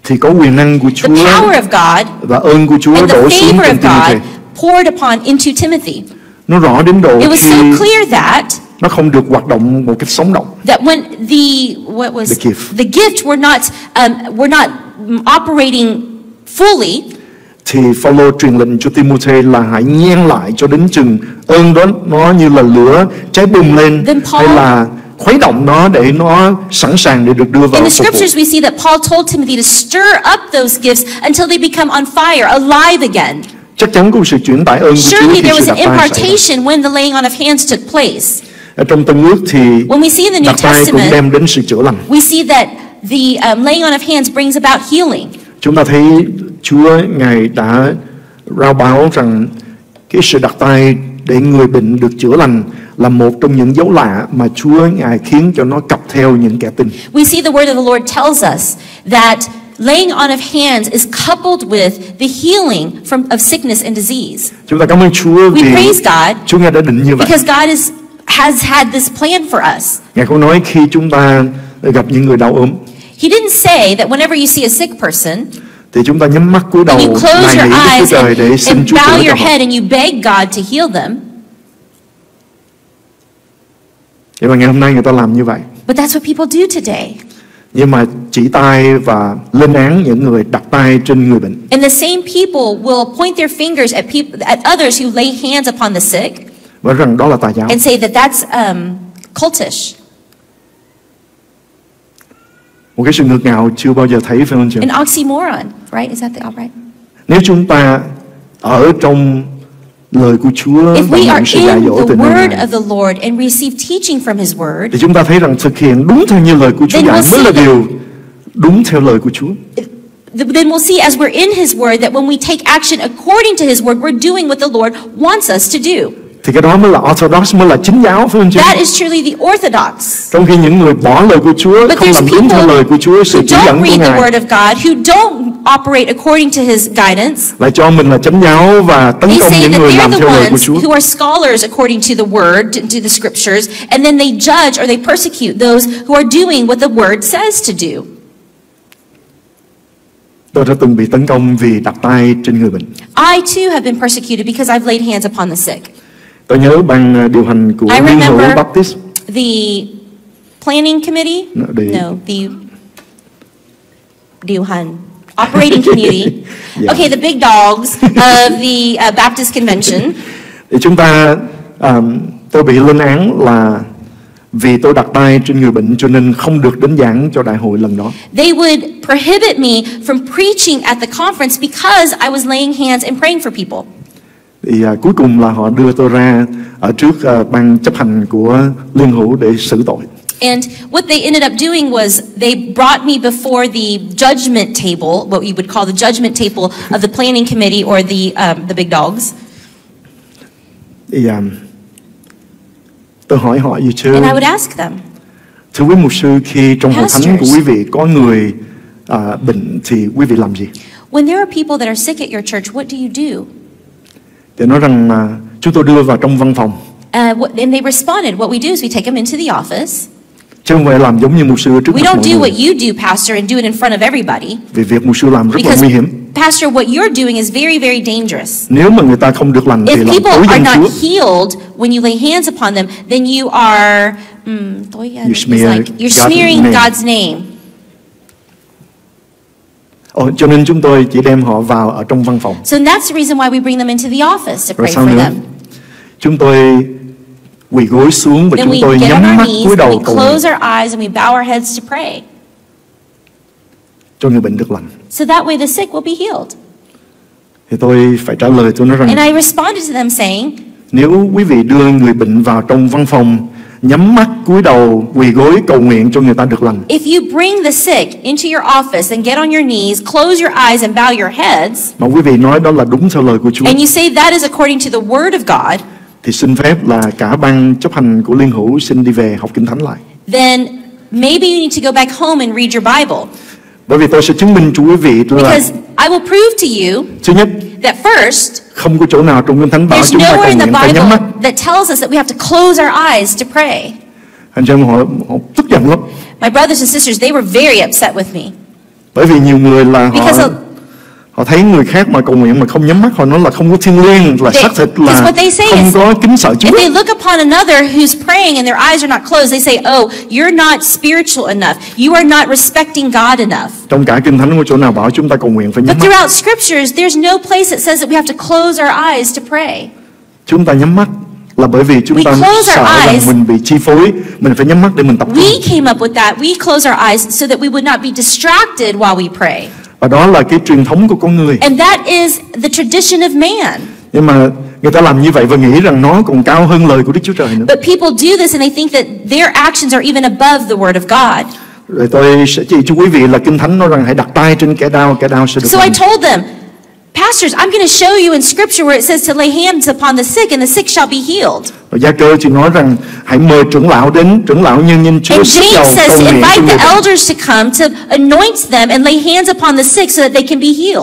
thì có quyền năng của Chúa, the power of God, và ơn của Chúa đổ xuống trên Timôthê, poured upon into Timothy. Nó rõ đến độ it was so clear that nó không được hoạt động một cách sống động. That when the gift were not operating fully, thì Phao-lô truyền lệnh cho Timôthê là hãy nhen lại cho đến chừng ơn đó nó như là lửa cháy bùng lên, hay là khuấy động nó để nó sẵn sàng để được đưa vào phục vụ. In the scriptures we see that Paul told Timothy to stir up those gifts until they become on fire, alive again. Chắc chắn có sự chuyển tải ơn của Chúa khi sự đặt tay xảy ra. Trong Tân Ước thì đặt tay cũng đem đến sự chữa lành. We see that the laying on of hands brings about healing. Chúng ta thấy Chúa Ngài đã rao báo rằng cái sự đặt tay để người bệnh được chữa lành là một trong những dấu lạ mà Chúa Ngài khiến cho nó cặp theo những kẻ tin. We see the word of the Lord tells us that laying on of hands is coupled with the healing from of sickness and disease. Chúng ta cảm ơn Chúa vì Chúa Ngài đã định như vậy. Because God has had this plan for us. Ngài không nói khi chúng ta gặp những người đau ốm. He didn't say that whenever you see a sick person, thì chúng ta nhắm mắt cúi đầu nài nỉ Đức Chúa Trời để xin Chúa chữa cho họ. Nhưng mà ngày hôm nay người ta làm như vậy. But that's what people do today. Nhưng mà chỉ tay và lên án những người đặt tay trên người bệnh. And the same people will point their fingers at others who lay hands upon the sick. Và rằng đó là tà giáo. And say that that's cultish. Một cái sự ngược ngạo chưa bao giờ thấy, phải không chị? An oxymoron, right? Is that the right? Nếu chúng ta ở trong lời của Chúa và nhận sự dạy dỗ từ Ngài, thì chúng ta thấy rằng thực hiện đúng theo như lời của Chúa dạy mới là điều đúng theo lời của Chúa. Then we'll see as we're in His Word that when we take action according to His Word, we're doing what the Lord wants us to do. Thì cái đó mới là orthodox, mới là chính giáo, phải không chứ? That is truly the orthodox. Trong khi những người bỏ lời của Chúa, không làm đúng theo lời của Chúa, sự chỉ dẫn của Ngài, who don't read the word of God, who don't operate according to His guidance, lại cho mình là chánh giáo và tấn công những người làm theo lời của Chúa. Who are scholars according to the word, to the scriptures, and then they judge or they persecute those who are doing what the word says to do. Tôi đã từng bị tấn công vì đặt tay trên người bệnh. I too have been persecuted because I've laid hands upon the sick. Tôi nhớ ban điều hành của Liên Hội Baptist, the planning committee, the điều hành operating committee, yeah. Okay, the big dogs of the Baptist convention. Thì chúng ta Tôi bị lên án là vì tôi đặt tay trên người bệnh cho nên không được đến giảng cho đại hội lần đó. They would prohibit me from preaching at the conference because I was laying hands and praying for people. Thì cuối cùng là họ đưa tôi ra ở trước ban chấp hành của Liên Hữu để xử tội. And what they ended up doing was they brought me before the judgment table, what you would call the judgment table of the planning committee or the big dogs. Thì tôi hỏi họ gì chứ? And I would ask them. Thưa quý mục sư, khi trong hội thánh của quý vị có người bệnh thì quý vị làm gì? When there are people that are sick at your church, what do you do? Để nói rằng chúng tôi đưa vào trong văn phòng. And they responded, what we do is we take them into the office. Chứ không phải làm giống như mục sư trước mặt mọi người. We don't do what you do, Pastor, and do it in front of everybody. Vì việc mục sư làm rất là nguy hiểm. Pastor, what you're doing is very, very dangerous. Nếu mà người ta không được lành thì là tội dân Chúa. If people are not healed when you lay hands upon them, then you are you're smearing God's name. Cho nên chúng tôi chỉ đem họ vào ở trong văn phòng. So that's the reason why we bring them into the office to pray for them. Chúng tôi quỳ gối xuống và chúng tôi nhắm mắt cúi đầu cầu nguyện cho người bệnh được lành. So that way the sick will be healed. Thì tôi phải trả lời, tôi nói rằng, and I responded to them saying, nếu quý vị đưa người bệnh vào trong văn phòng, nhắm mắt cúi đầu quỳ gối cầu nguyện cho người ta được lành, if you bring the sick into your office and get on your knees, close your eyes and bow your heads, mà quý vị nói đó là đúng theo lời của Chúa, and you say that is according to the word of God, thì xin phép là cả ban chấp hành của Liên Hữu xin đi về học kinh thánh lại. Then maybe you need to go back home and read your Bible. Bởi vì tôi sẽ chứng minh cho quý vị là, because I will prove to you, thứ nhất, that first, không có chỗ nào trong Kinh Thánh bảo chúng ta cần những cái nhắm mắt. That tells us that we have to close our eyes to pray. Anh chị em họ tức giận lắm. My brothers and sisters, they were very upset with me. Bởi vì nhiều người là họ thấy người khác mà cầu nguyện mà không nhắm mắt, họ nói là không có thiêng liêng, là xác thịt, là không có kính sợ Chúa. If they look upon another who's praying and their eyes are not closed, they say, "Oh, you're not spiritual enough. You are not respecting God enough." Trong cả Kinh Thánh có chỗ nào bảo chúng ta cầu nguyện phải nhắm mắt? But throughout scriptures, there's no place that says that we have to close our eyes to pray. Chúng ta nhắm mắt là bởi vì chúng ta sợ rằng mình bị chi phối, mình phải nhắm mắt để mình tập trung. We came up with that. We close our eyes so that we would not be distracted while we pray. Và đó là cái truyền thống của con người. And that is the tradition of man. Nhưng mà người ta làm như vậy và nghĩ rằng nó còn cao hơn lời của Đức Chúa Trời nữa. But people do this and they think that their actions are even above the word of God. Rồi tôi sẽ chỉ cho quý vị là Kinh Thánh nói rằng hãy đặt tay trên kẻ đau sẽ được lành. So I told them, pastors, I'm going to show you in scripture where it says to lay hands upon the sick and the sick shall be healed. Và Gia-cơ thì nói rằng hãy mời trưởng lão đến, trưởng lão nhân danh Chúa sức dầu cầu nguyện cho người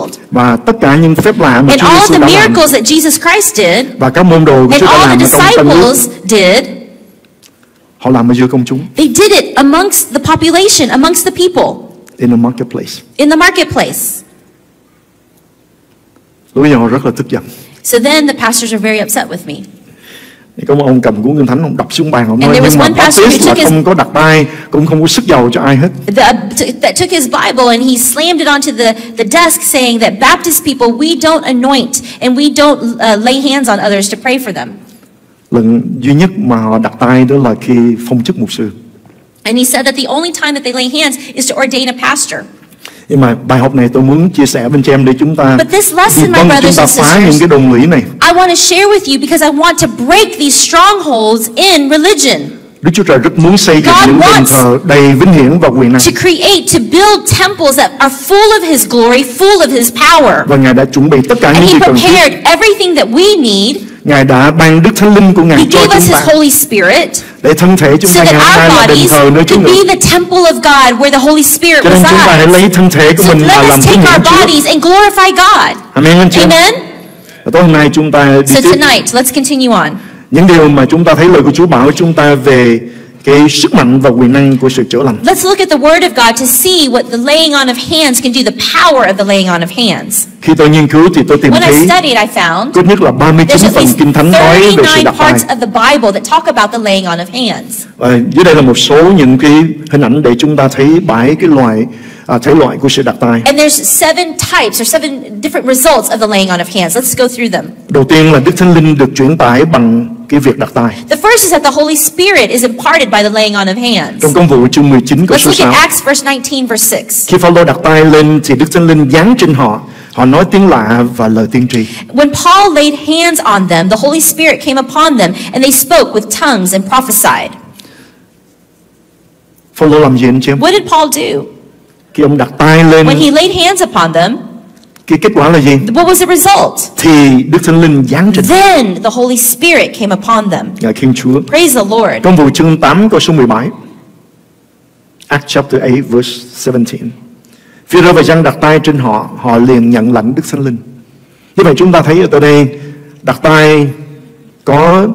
bệnh. Và tất cả những phép lạ mà Chúa Giêsu đã làm và các môn đồ của Chúa đã làm trong Tân Ước, họ làm ở giữa công chúng. They did it amongst the population, amongst the people. In the marketplace. In the marketplace. Lúc giờ họ rất là tức giận. So then the pastors are very upset with me. Có một ông cầm cuốn Kinh Thánh, ông đập xuống bàn, ông nói nhưng mà Baptist là không có đặt tay, cũng không có sức dầu cho ai hết. That took his Bible and he slammed it onto the desk saying that Baptist people, we don't anoint and we don't lay hands on others to pray for them. Lần duy nhất mà họ đặt tay đó là khi phong chức mục sư. And he said that the only time that they lay hands is to ordain a pastor. Nhưng mà bài học này tôi muốn chia sẻ bên cho em để chúng ta phá những cái đồng lũy này. I want to share with you because I want to break these strongholds in religion. Đức Chúa Trời rất muốn xây dựng những đền thờ đầy vinh hiển và quyền năng. To create, to build temples that are full of His glory, full of His power. Và Ngài đã chuẩn bị tất cả những gì cần thiết. And He prepared everything that we need. Ngài đã ban Đức Thánh Linh của Ngài cho chúng ta để thân thể chúng ta ngày hôm nay là đền thờ nơi Chúa ngự. Cho nên chúng ta hãy lấy thân thể của mình mà làm vinh hiển Chúa. Amen anh chị em. Và tối hôm nay chúng ta đi tiếp những điều mà chúng ta thấy lời của Chúa bảo chúng ta về cái sức mạnh và quyền năng của sự chữa lành. Let's look at the word of God to see what the laying on of hands can do, the power of the laying on of hands. Khi tôi nghiên cứu thì tôi tìm thấy ít nhất là 39 phần Kinh Thánh nói về sự đặt tay. Và dưới đây là một số những cái hình ảnh để chúng ta thấy bảy loại của sự đặt tay. And there's 7 different results of the laying on of hands. Let's go through them. Đầu tiên là Đức Thánh Linh được chuyển tải bằng cái việc đặt tay. The first is that the Holy Spirit is imparted by the laying on of hands. Trong Công vụ chương 19 câu số 6. Let's look at Acts verse 19 verse 6. Khi Phao-lô đặt tay lên thì Đức Thánh Linh giáng trên họ. Họ nói tiếng lạ và lời tiên tri. When Paul laid hands on them, the Holy Spirit came upon them and they spoke with tongues and prophesied. Phao-lô làm gì anh chị em? What did Paul do? Khi ông đặt tay lên. When he laid hands upon them. Cái kết quả là gì? What was the result? Thì Đức Thánh Linh giáng trên. Then the Holy Spirit came upon them. Ngợi Thiên Chúa. Praise the Lord. Công vụ chương 8 câu số 17. Acts chapter 8 verse 17. Phêrô và Giăng đặt tay trên họ, họ liền nhận lãnh Đức Thánh Linh. Như vậy chúng ta thấy ở đây đặt tay có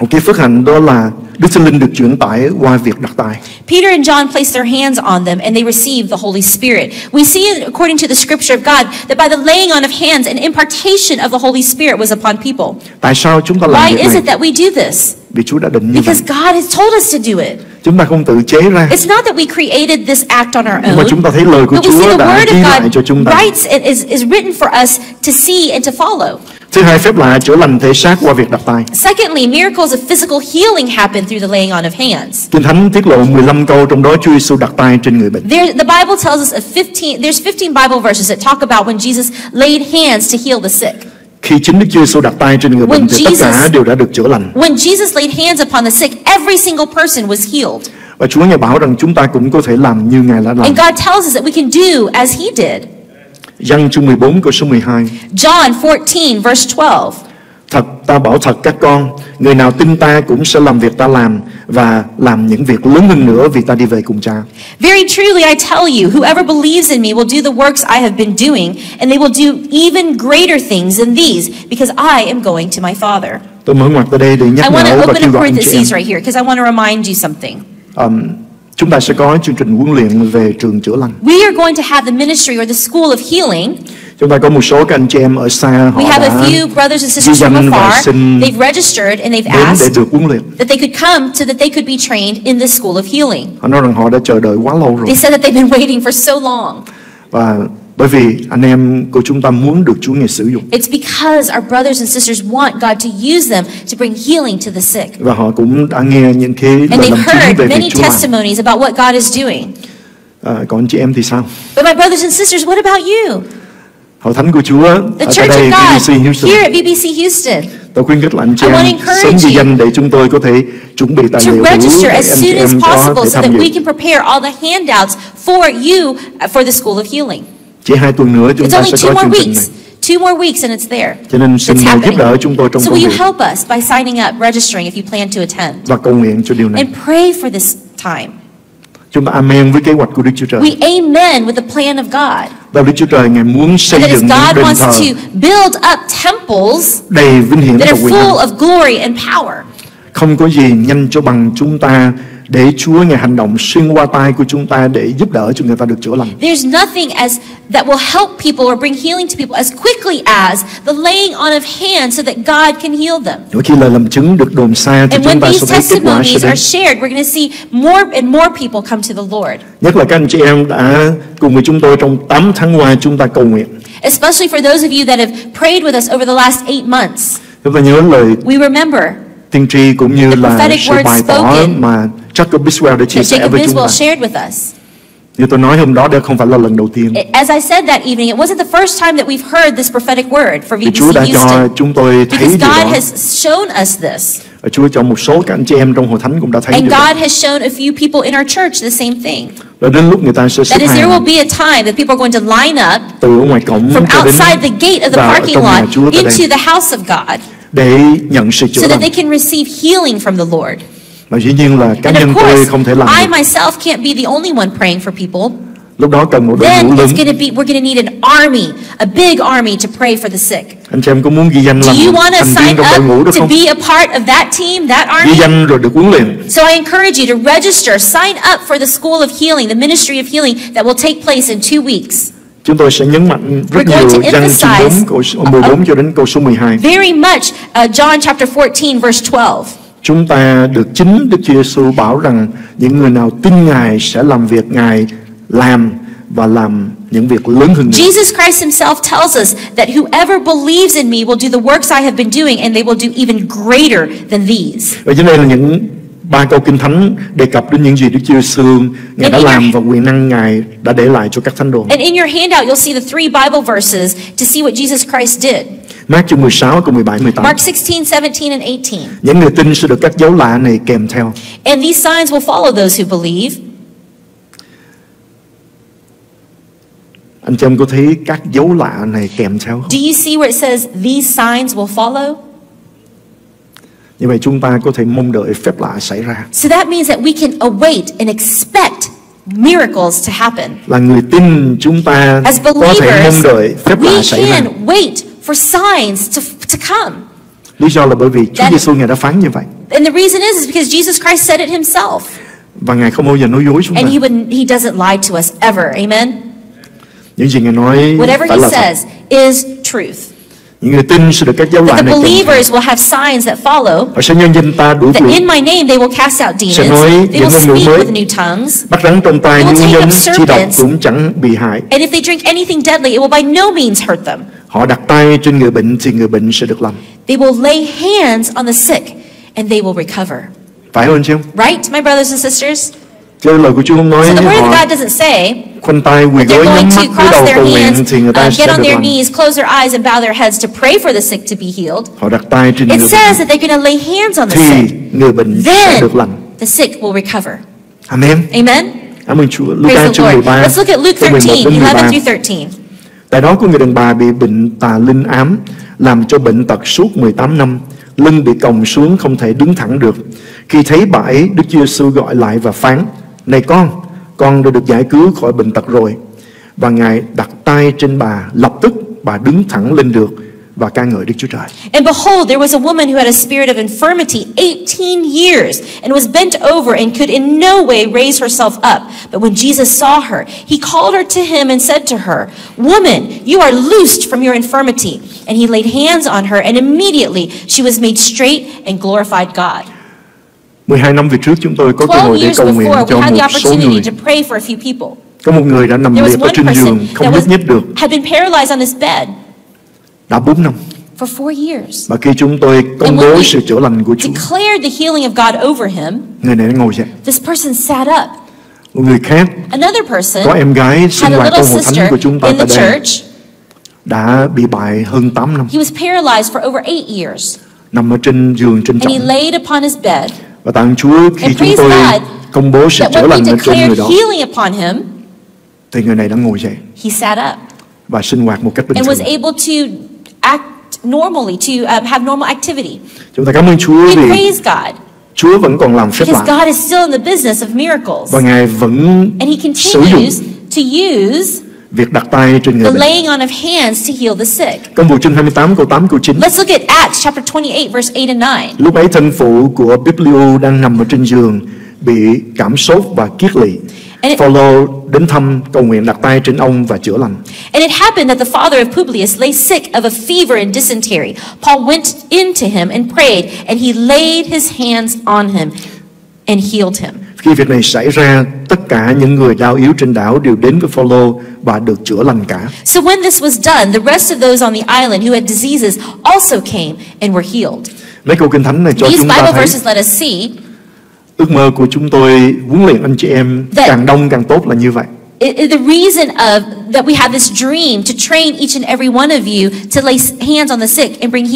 một cái phước hạnh, đó là Đức Thánh Linh được chuyển tải qua việc đặt tay. Peter and John placed their hands on them and they received the Holy Spirit. We see according to the scripture of God that by the laying on of hands an impartation of the Holy Spirit was upon people. Tại sao chúng ta làm việc này? Why is it that we do this? Vì Chúa đã định như vậy. Because God has told us to do it. Chúng ta không tự chế ra. It's not that we created this act on our own. Mà chúng ta thấy lời của Chúa đã ghi lại cho chúng ta. It is written for us to see and to follow. Thứ hai, phép lạ chữa lành thể xác qua việc đặt tay. Secondly, miracles of physical healing happen through the laying on of hands. Kinh Thánh tiết lộ 15 câu, trong đó Chúa Giêsu đặt tay trên người bệnh. The Bible tells us of 15 Bible verses that talk about when Jesus laid hands to heal the sick. Khi chính Đức Chúa Giêsu đặt tay trên người bệnh thì tất cả đều đã được chữa lành. When Jesus laid hands upon the sick, every single person was healed. Và Chúa Ngài bảo rằng chúng ta cũng có thể làm như Ngài đã làm. And God tells us that we can do as he did. Giăng chương 14 câu số 12. John 14 verse 12. Thật, ta bảo thật các con, người nào tin ta cũng sẽ làm việc ta làm và làm những việc lớn hơn nữa vì ta đi về cùng Cha. Very truly I tell you, whoever believes in me will do the works I have been doing and they will do even greater things than these because I am going to my Father. Tôi mở ngoặc tới đây để nhắc nhở và kêu gọi anh chị em. Right here because I want to remind you something. Chúng ta sẽ có chương trình huấn luyện về trường chữa lành. We are going to have the ministry or the school of healing. Chúng ta có một số các anh chị em ở xa, họ đã ghi danh và xin đến để được huấn luyện. That they could come so that they could be trained in the school of healing. Họ nói rằng họ đã chờ đợi quá lâu rồi. They said that they've been waiting for so long. Và bởi vì anh em của chúng ta muốn được Chúa Ngài sử dụng. It's because our brothers and sisters want God to use them to bring healing to the sick. Và họ cũng đã nghe những cái lời làm chứng về việc Chúa testimonies about what God is doing. Còn chị em thì sao? But my brothers and sisters, what about you? Hội thánh của Chúa ở đây BBC Houston. Here at BBC Houston. Tôi khuyến khích anh chị em sớm ghi danh để chúng tôi có thể chuẩn bị tài liệu để anh chị em có thể tham dự. We can prepare all the handouts for you for the school of healing. Chỉ 2 tuần nữa chúng ta sẽ có chương trình này. 2 more weeks and it's there. Cho nên xin mời giúp đỡ chúng tôi trong công việc. So will you help us by signing up, registering if you plan to attend. Và cầu nguyện cho điều này. And pray for this time. Chúng ta amen với kế hoạch của Đức Chúa Trời. We amen with the plan of God. Và Đức Chúa Trời Ngài muốn xây dựng những đền thờ đầy vinh hiển và quyền năng. Không có gì nhanh cho bằng chúng ta để Chúa Ngài hành động xuyên qua tay của chúng ta để giúp đỡ cho người ta được chữa lành. There's nothing as that will help people or bring healing to people as quickly as the laying on of hands so that God can heal them. Đôi khi lời làm chứng được đồn xa thì chúng ta sẽ thấy kết quả sẽ đến. Shared, we're going to see more and more people come to the Lord. Nhất là các anh chị em đã cùng với chúng tôi trong 8 tháng qua chúng ta cầu nguyện. Especially for those of you that have prayed with us over the last 8 months. Chúng ta nhớ lời we remember tiên tri cũng như là sự bày tỏ mà Jacob Biswell đã chia sẻ với chúng ta. Như tôi nói hôm đó, đây không phải là lần đầu tiên. As I said that evening, it wasn't the first time that we've heard this prophetic word for BBC Houston. Chúa đã cho chúng tôi thấy điều đó. Because God has shown us this. Chúa cho một số các anh chị em trong hội thánh cũng đã thấy điều đó. And God has shown a few people in our church the same thing. Và đến lúc người ta sẽ xếp hàng. That is, there will be a time that people are going to line up from outside the gate of the parking lot into the house of God. Để nhận sự chữa lành. So that they can receive healing from the Lord. Và dĩ nhiên là cá nhân tôi không thể làm được. I myself can't be the only one praying for people. Lúc đó cần một đội ngũ lớn. We're going to need an army, a big army to pray for the sick. Anh chị em có muốn ghi danh làm thành viên trong đội ngũ đó không? To be a part of that team, that army. Ghi danh rồi được huấn luyện. So I encourage you to register, sign up for the school of healing, the ministry of healing that will take place in 2 weeks. Chúng tôi sẽ nhấn mạnh rất nhiều Giăng chương 14 cho đến câu số 12. Very much John chapter 14 verse 12. Chúng ta được chính Đức Chúa Giêsu bảo rằng những người nào tin Ngài sẽ làm việc Ngài làm và làm những việc lớn hơn nữa. Jesus Christ himself tells us that whoever believes in me will do the works I have been doing and they will do even greater than these. Và dưới đây là những ba câu Kinh Thánh đề cập đến những gì Đức Chúa Giêsu Ngài đã làm và quyền năng Ngài đã để lại cho các thánh đồ. And in your handout you'll see the three Bible verses to see what Jesus Christ did. Mác chương 16 câu 17 18. Mark 16:17 and 18. Những người tin sẽ được các dấu lạ này kèm theo. And these signs will follow those who believe. Anh chị em có thấy các dấu lạ này kèm theo không? Do you see where it says these signs will follow? Như vậy chúng ta có thể mong đợi phép lạ xảy ra. So that means that we can await and expect miracles to happen. Là người tin chúng ta có thể mong đợi phép lạ xảy ra. We can wait for signs to come. Lý do là bởi vì Chúa Giêsu Ngài đã phán như vậy. And the reason is because Jesus Christ said it himself. Và Ngài không bao giờ nói dối chúng ta. And he doesn't lie to us ever. Amen. Những gì Ngài nói phải là thật. Những người tin sẽ được các dấu lạ này kèm theo. Họ sẽ nhân danh ta đuổi đuổi. Sẽ nói những ngôn ngữ mới. Bắt rắn trong tay những nhân chi độc cũng chẳng bị hại. Họ đặt tay trên người bệnh thì người bệnh sẽ được lành. Phải không chị em? Right, my brothers and sisters. Chứ lời của Chúa không nói họ khoanh tay quỳ gối nhắm mắt cúi đầu cầu nguyện thì người ta sẽ được lành. Họ đặt tay trên người bệnh thì người bệnh sẽ được lành. Amen. Amen. Cảm ơn Chúa. Luca chương 13 câu 11 đến 13. Tại đó có người đàn bà bị bệnh tà linh ám làm cho bệnh tật suốt 18 năm, lưng bị còng xuống không thể đứng thẳng được. Khi thấy bà ấy, Đức Chúa Giêsu gọi lại và phán: Này con đã được giải cứu khỏi bệnh tật rồi. Và Ngài đặt tay trên bà, lập tức bà đứng thẳng lên được và ca ngợi Đức Chúa Trời. And behold, there was a woman who had a spirit of infirmity 18 years and was bent over and could in no way raise herself up. But when Jesus saw her, he called her to him and said to her, Woman, you are loosed from your infirmity. And he laid hands on her and immediately she was made straight and glorified God. 12 năm về trước chúng tôi có cơ hội để cầu nguyện cho một số người. Có một người đã nằm liệt ở trên giường không nhúc nhích được. Đã 4 năm. Và khi chúng tôi công bố sự chữa lành của Chúa, người này đã ngồi dậy. Một người khác có em gái sinh hoạt trong hội thánh của chúng ta tại đây đã bị bại hơn 8 năm. Nằm ở trên giường trên trọng. Và tạ ơn Chúa khi chúng tôi công bố sự chữa lành trên người đó thì người này đã ngồi dậy và sinh hoạt một cách bình thường. Chúng ta cảm ơn Chúa vì Chúa vẫn còn làm phép lạ và Ngài vẫn sử dụng việc đặt tay trên người bệnh. Công vụ chương 28 câu 8 câu 9. Let's look at Acts chapter 28 verse 8 and 9. Lúc ấy thân phụ của Bibliu đang nằm ở trên giường bị cảm sốt và kiết lỵ. Phaolô đến thăm cầu nguyện đặt tay trên ông và chữa lành. And it happened that the father of Publius lay sick of a fever and dysentery. Paul went into him and prayed and he laid his hands on him and healed him. Khi việc này xảy ra, tất cả những người đau yếu trên đảo đều đến với Phaolô và được chữa lành cả. So when this was done, the rest of those on the island who had diseases also came and were healed. Mấy câu Kinh Thánh này cho chúng ta thấy ước mơ của chúng tôi huấn luyện anh chị em càng đông càng tốt là như vậy. The reason of that we have this dream to train each and every one of you to lay hands on the sick and bring the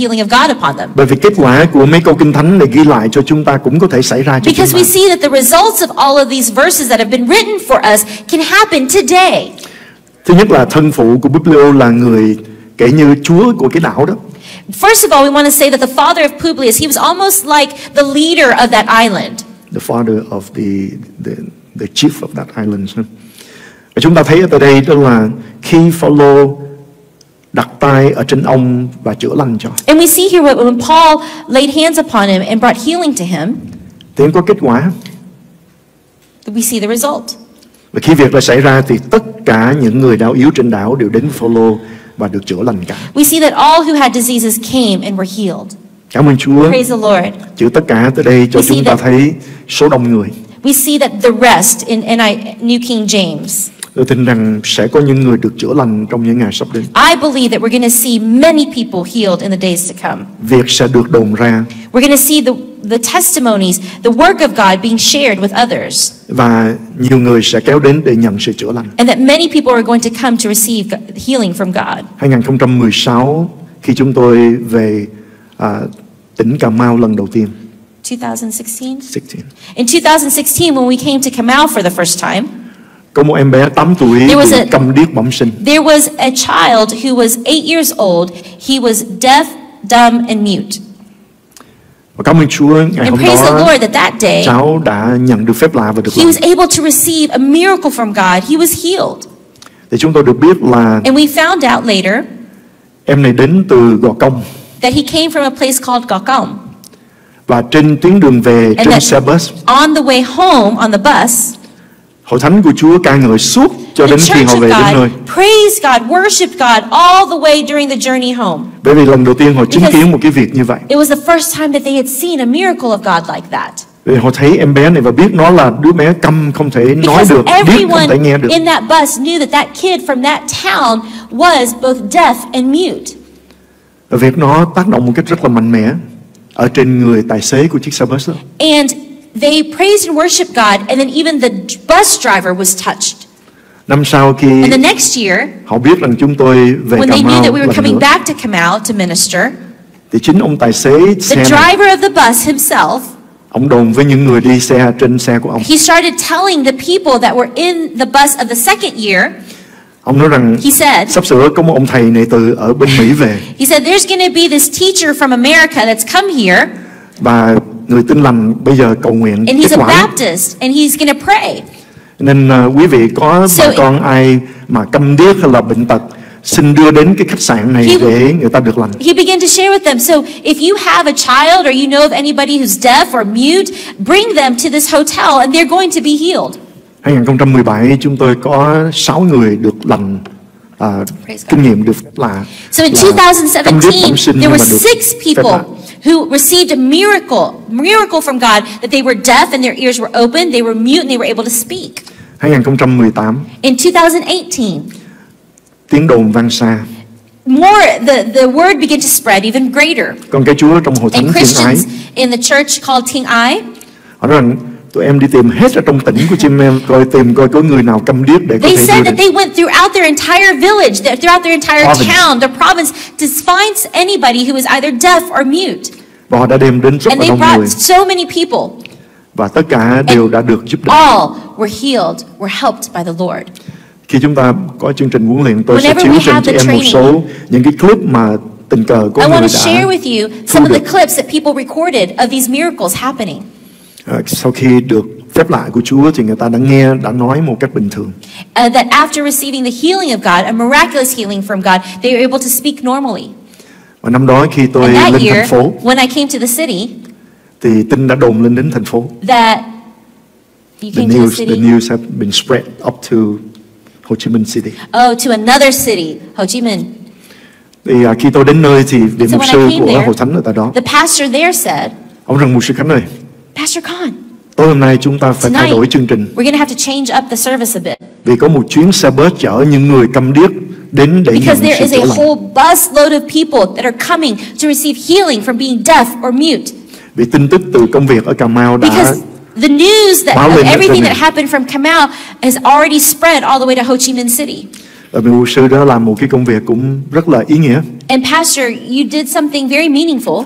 healing of God upon them. Bởi vì kết quả của mấy câu Kinh Thánh này ghi lại cho chúng ta cũng có thể xảy ra cho chúng ta. Because we see that the results of all of these verses that have been written for us can happen today. Thứ nhất là thân phụ của Publius là người kể như chúa của cái đảo đó. First of all, we want to say that the father of Publius, he was almost like the leader of that island. The father of the chief of that island. Và chúng ta thấy ở đây đó là khi Phaolô đặt tay ở trên ông và chữa lành cho. And we see here when Paul laid hands upon him and brought healing to him. Thì có kết quả. We see the result. Và khi việc đã xảy ra thì tất cả những người đau yếu trên đảo đều đến Phaolô và được chữa lành cả. We see that all who had diseases came and were healed. Cảm ơn Chúa. Praise the Lord. Chữ tất cả tới đây cho chúng ta thấy số đông người. We see that the rest in New King James. Tôi tin rằng sẽ có những người được chữa lành trong những ngày sắp đến. I believe that we're going to see many people healed in the days to come. Việc sẽ được đồn ra. We're going to see the testimonies, the work of God being shared with others. Và nhiều người sẽ kéo đến để nhận sự chữa lành. And that many people are going to come to receive healing from God. 2016 khi chúng tôi về tỉnh Cà Mau lần đầu tiên. 2016. In 2016 when we came to Cà Mau for the first time. Có một em bé 8 tuổi bị cầm điếc bẩm sinh. There was a child who was 8 years old. He was deaf, dumb and mute. Và cảm ơn Chúa ngày hôm đó cháu đã nhận được phép lạ và được lành. He was able to receive a miracle from God. He was healed. Thì chúng tôi được biết là and we found out later em này đến từ Gò Công. That he came from a place called Gò Công. Và trên tuyến đường về trên xe bus. On the way home on the bus. Hội thánh của Chúa ca ngợi suốt cho đến khi họ về đến nơi. Praise God, worship God all the way during the journey home. Bởi vì lần đầu tiên họ chứng kiến một cái việc như vậy. It was the first time that they had seen a miracle of God like that. Vì họ thấy em bé này và biết nó là đứa bé câm không thể nói được, điếc không thể nghe được. In that bus knew that that kid from that town was both deaf and mute. Và việc nó tác động một cách rất là mạnh mẽ ở trên người tài xế của chiếc xe bus đó. And they praised and worshiped God, and then even the bus driver was touched. Năm sau khi and the next year, họ biết rằng chúng tôi về when Cà Mau they knew that we were coming back to Cà Mau to minister, thì chính ông tài xế xe the driver of the bus himself, ông đồn với những người đi xe trên xe của ông. He started telling the people that were in the bus of the second year. Ông nói rằng sắp sửa có một ông thầy này từ ở bên Mỹ về. He said there's going to be this teacher from America that's come here. Và người tin lành bây giờ cầu nguyện and he's a Baptist and he's going to pray. Nên quý vị có bà con ai mà câm điếc hay là bệnh tật xin đưa đến cái khách sạn này để người ta được lành. He began to share with them. So if you have a child or you know of anybody who's deaf or mute, bring them to this hotel and they're going to be healed. 2017 chúng tôi có 6 người được lành. Kinh nghiệm được là so in 2017 there were 6 people who received a miracle from God that they were deaf and their ears were open, they were mute and they were able to speak. 2018 in 2018 tiếng đồn vang xa. More the word began to spread even greater. Còn cái Chúa trong hội thánh Thiên Ái in the church called Thiên Ái. Tụi em đi tìm hết ở trong tỉnh của chim em coi tìm coi có người nào câm điếc để có thể. They said that they went throughout their entire village, throughout their entire town, their province to find anybody who is either deaf or mute. Và họ đã đem đến rất đông người. So many people. Và tất cả đều đã được giúp đỡ. All were healed, were helped by the Lord. Khi chúng ta có chương trình huấn luyện tôi sẽ chiếu cho em một số những cái clip mà tình cờ có người đã. I want to share with you some of the clips that people recorded of these miracles happening. Sau khi được phép lạ của Chúa thì người ta đã nghe, đã nói một cách bình thường. That after receiving the healing of God, a miraculous healing from God, they were able to speak normally. Và năm đó khi tôi lên thành phố, when I came to the city, thì tin đã đồn lên đến thành phố. That you came to the city. The news had been spread up to Ho Chi Minh City. Oh, to another city, Ho Chi Minh. Thì khi tôi đến nơi thì vị mục sư của hội thánh ở tại đó. The pastor there said. Ông rằng mục sư Khánh ơi. Pastor Khan, tối hôm nay chúng ta phải thay đổi chương trình. We're going to have to change up the service a bit. Vì có một chuyến xe bus chở những người câm điếc đến để nhận sự chữa lành. Because there is a whole busload of people that are coming to receive healing from being deaf or mute. Vì tin tức từ công việc ở Cà Mau đã because the news that of everything that happened from Cà Mau has already spread all the way to Ho Chi Minh City. Mục sư đó làm một cái công việc cũng rất là ý nghĩa. And Pastor, you did something very meaningful.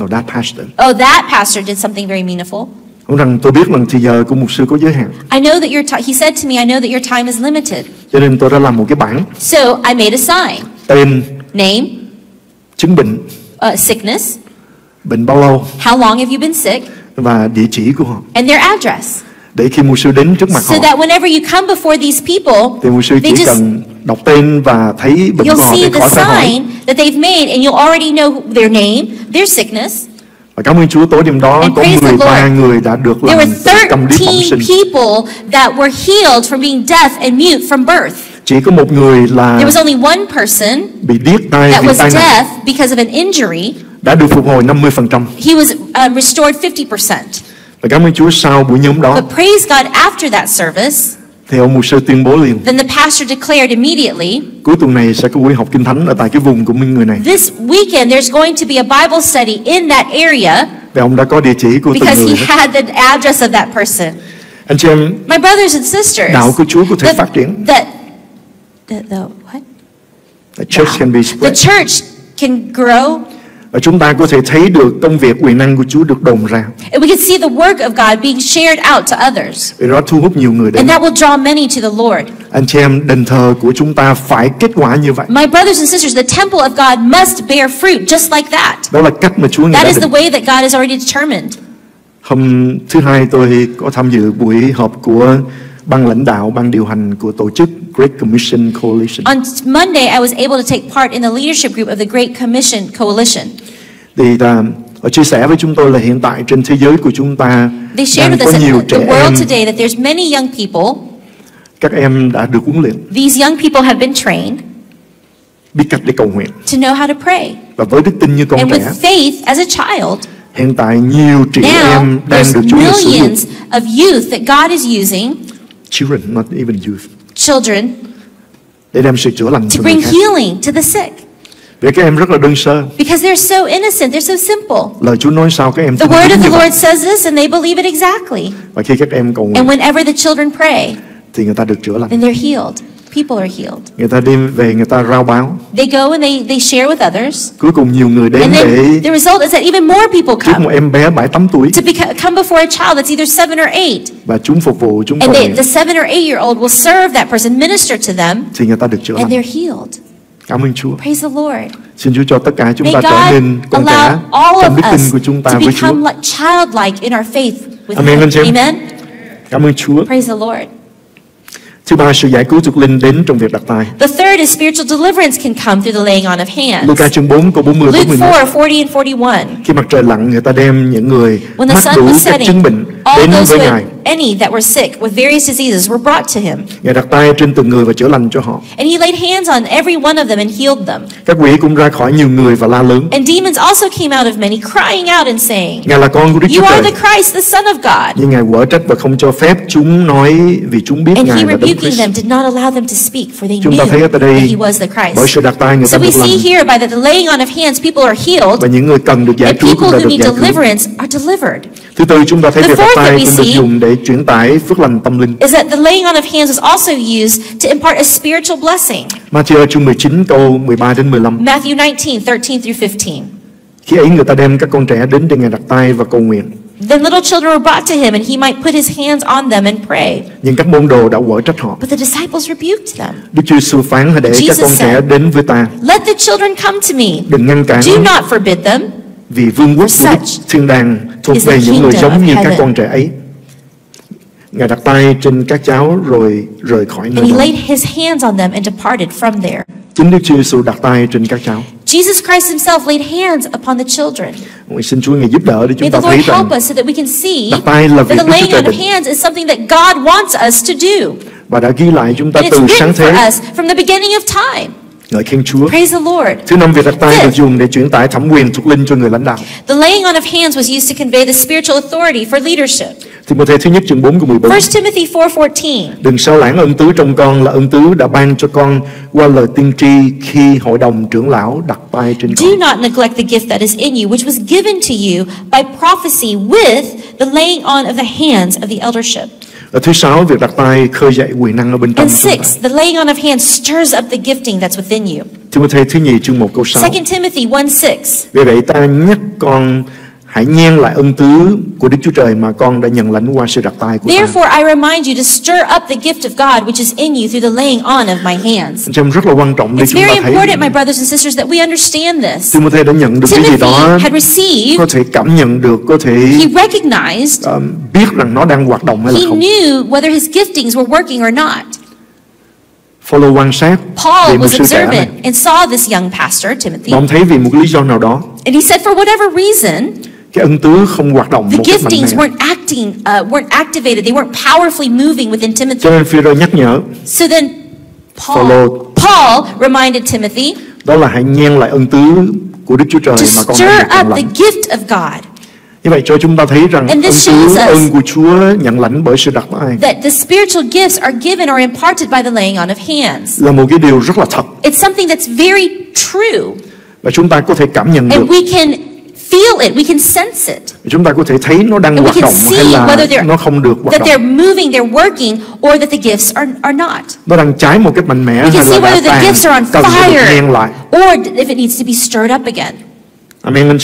No, that pastor. Oh, that pastor did something very meaningful. Ông rằng tôi biết rằng thời giờ của mục sư có giới hạn. I know that your time. He said to me, I know that your time is limited. Cho nên tôi đã làm một cái bảng. So I made a sign. Tên. Name. Chứng bệnh. Sickness. Bệnh bao lâu? How long have you been sick? Và địa chỉ của họ. And their address. Để khi mục sư đến trước mặt họ. So that whenever you come before these people, thì mục sư chỉ cần đọc tên và thấy bệnh của họ để khỏi phải hỏi. That they've made and you'll already know their name, their sickness. Và cảm ơn Chúa tối đêm đó có 13 người đã được lành từ câm điếc bẩm sinh. There were 13 people that were healed from being deaf and mute from birth. Chỉ có một người là there was only one person bị điếc tai vì tai nạn. That was deaf because of an injury. Đã được phục hồi 50%. He was restored 50%. Và cảm ơn Chúa sau buổi nhóm đó. But praise God after that service. Thì ông mục sư tuyên bố liền. Then the pastor declared immediately. Cuối tuần này sẽ có buổi học kinh thánh ở tại cái vùng của người này. This weekend there's going to be a Bible study in that area. Và ông đã có địa chỉ của từng người. Because he had the address of that person. Anh chị em, my brothers and sisters, đạo của Chúa có thể phát triển. The what? The church can be spread. The church can grow. Và chúng ta có thể thấy được công việc quyền năng của Chúa được đồng ra. And we can see the work of God being shared out to others. Và nó thu hút nhiều người đến. And that will draw many to the Lord. Anh chị em, đền thờ của chúng ta phải kết quả như vậy. My brothers and sisters, the temple of God must bear fruit just like that. Đó là cách mà Chúa đã định. That is the way that God has already determined. Hôm thứ hai tôi có tham dự buổi họp của ban lãnh đạo, ban điều hành của tổ chức Great Commission Coalition. On Monday, I was able to take part in the leadership group of the Great Commission Coalition. Thì họ chia sẻ với chúng tôi là hiện tại trên thế giới của chúng ta đang có nhiều trẻ em. Today that there's many young people. Các em đã được huấn luyện. These young people have been trained. Biết cách để cầu nguyện. To know how to pray. Và với đức tin như con trẻ. And with faith as a child. Hiện tại nhiều trẻ em đang được Chúa Giêsu sử dụng. Millions of youth that God is using. Children, not even youth. Children. Để đem sự chữa lành cho người khác. To bring healing to the sick. Vì các em rất là đơn sơ. Because they're so innocent, they're so simple. Lời Chúa nói sao các em tin. The word of the Lord says this and they believe it exactly. Và khi các em cầu nguyện. And whenever the children pray. Thì người ta được chữa lành. Then they're healed. People are healed. Người ta đi về người ta rao báo. They go and they share with others. Cuối cùng nhiều người đến để. The result is that even more people come. Trước một em bé 7-8 tuổi. To come before a child that's either 7 or 8. Và chúng phục vụ chúng. And the 7 or 8-year-old will serve that person, minister to them. Thì người ta được chữa lành. And they're healed. Cảm ơn Chúa. Praise the Lord. Xin Chúa cho tất cả chúng ta trở nên con trẻ trong đức tin của chúng ta với Chúa. Amen. Cảm ơn Chúa. Praise the Lord. Thứ ba, sự giải cứu thuộc linh đến trong việc đặt tay. The third is spiritual deliverance can come through the laying on of hands. Luca chương 4 câu 40 đến 41. Luke 4:40 and 41. Khi mặt trời lặn, người ta đem những người mắc đủ các chứng bệnh đến với Ngài. Any that were sick with various diseases were brought to him. Ngài đặt tay trên từng người và chữa lành cho họ. And he laid hands on every one of them and healed them. Các quỷ cũng ra khỏi nhiều người và la lớn. And demons also came out of many, crying out and saying, Ngài là con của Đức Chúa Trời. You are the Christ, the Son of God. Nhưng Ngài quở trách và không cho phép chúng nói vì chúng biết Ngài là Đấng Christ. Them did not allow them to speak for they knew that he was the Christ. Bởi sự đặt tay người ta được lành. So we see here by the laying on of hands people are healed. Và những người cần được giải cứu cũng đã được giải cứu. Deliverance are delivered. Thứ tư, chúng ta thấy việc đặt tay cũng được dùng để chuyển tải phước lành tâm linh. Is that the laying on of hands is also used to impart a spiritual blessing. Matthew chương 19 câu 13 đến 15. Matthew 19:13-15. Khi ấy người ta đem các con trẻ đến để Ngài đặt tay và cầu nguyện. Then little children were brought to him, and he might put his hands on them and pray. Nhưng các môn đồ đã quở trách họ. But the disciples rebuked them. Đức Chúa Giêsu phán hãy để các con trẻ đến với ta. Let the children come to me. Đừng ngăn cản. Do not forbid them. Vì vương quốc của thiên đàng thuộc về những người giống như các con trẻ ấy. Ngài đặt tay trên các cháu rồi rời khỏi nơi đó. And he laid his hands on them and departed from there. Chính Đức Chúa Giêsu đặt tay trên các cháu. Jesus Christ himself laid hands upon the children. Xin Chúa Ngài giúp đỡ để chúng ta thấy rằng đặt tay là việc Đức Chúa Trời định. Và đã ghi lại chúng ta từ sáng thế. Ngợi khen Chúa. Praise the Lord. Thứ năm, việc đặt tay được dùng để chuyển tải thẩm quyền thuộc linh cho người lãnh đạo. The laying on of hands was used to convey the spiritual authority for leadership. Timothy thứ nhất chương 4 câu 14. 1 Timothy 4:14. Đừng sao lãng ân tứ trong con là ân tứ đã ban cho con qua lời tiên tri khi hội đồng trưởng lão đặt tay trên con. Do not neglect the gift that is in you, which was given to you by prophecy with the laying on of the hands of the eldership. Thứ sáu, việc đặt tay khơi dậy quyền năng ở bên trong. And six, the laying on of hands stirs up the gifting that's within you. Timothy thứ nhì chương 1 câu 6. 2 Timothy 1:6. Vì vậy ta nhắc con hãy nhen lại ân tứ của Đức Chúa Trời mà con đã nhận lãnh qua sự đặt tay của ta. Therefore I remind you to stir up the gift of God which is in you through the laying on of my hands. Trong rất là quan trọng để chúng ta thấy. It's very important, my brothers and sisters, that we understand this. Timothy đã nhận được cái gì đó, có thể cảm nhận được, có thể biết rằng nó đang hoạt động hay là không. He knew whether his giftings were working or not. Follow quan sát. Paul was observant and saw this young pastor Timothy. Ông thấy vì một lý do nào đó. And he said for whatever reason. Cái ân tứ không hoạt động một cách mạnh mẽ. The giftings weren't activated. They weren't powerfully moving within Timothy. Cho nên Phêrô nhắc nhở. So then Paul reminded Timothy. Đó là hãy nhen lại ân tứ của Đức Chúa Trời mà con đã nhận lãnh. To stir up the gift of God. Như vậy cho chúng ta thấy rằng ân cứu ơn của Chúa nhận lãnh bởi sự đặt tay. That the spiritual gifts are given or imparted by the laying on of hands. Là một cái điều rất là thật. It's something that's very true. Và chúng ta có thể cảm nhận được. And we can feel it, we can sense it. Chúng ta có thể thấy nó đang hoạt động hay là nó không được hoạt động. That they're moving, they're working, or that the gifts are not. Nó đang cháy một cách mạnh mẽ hay là whether the gifts are on fire or if it needs to be stirred up again. Amen.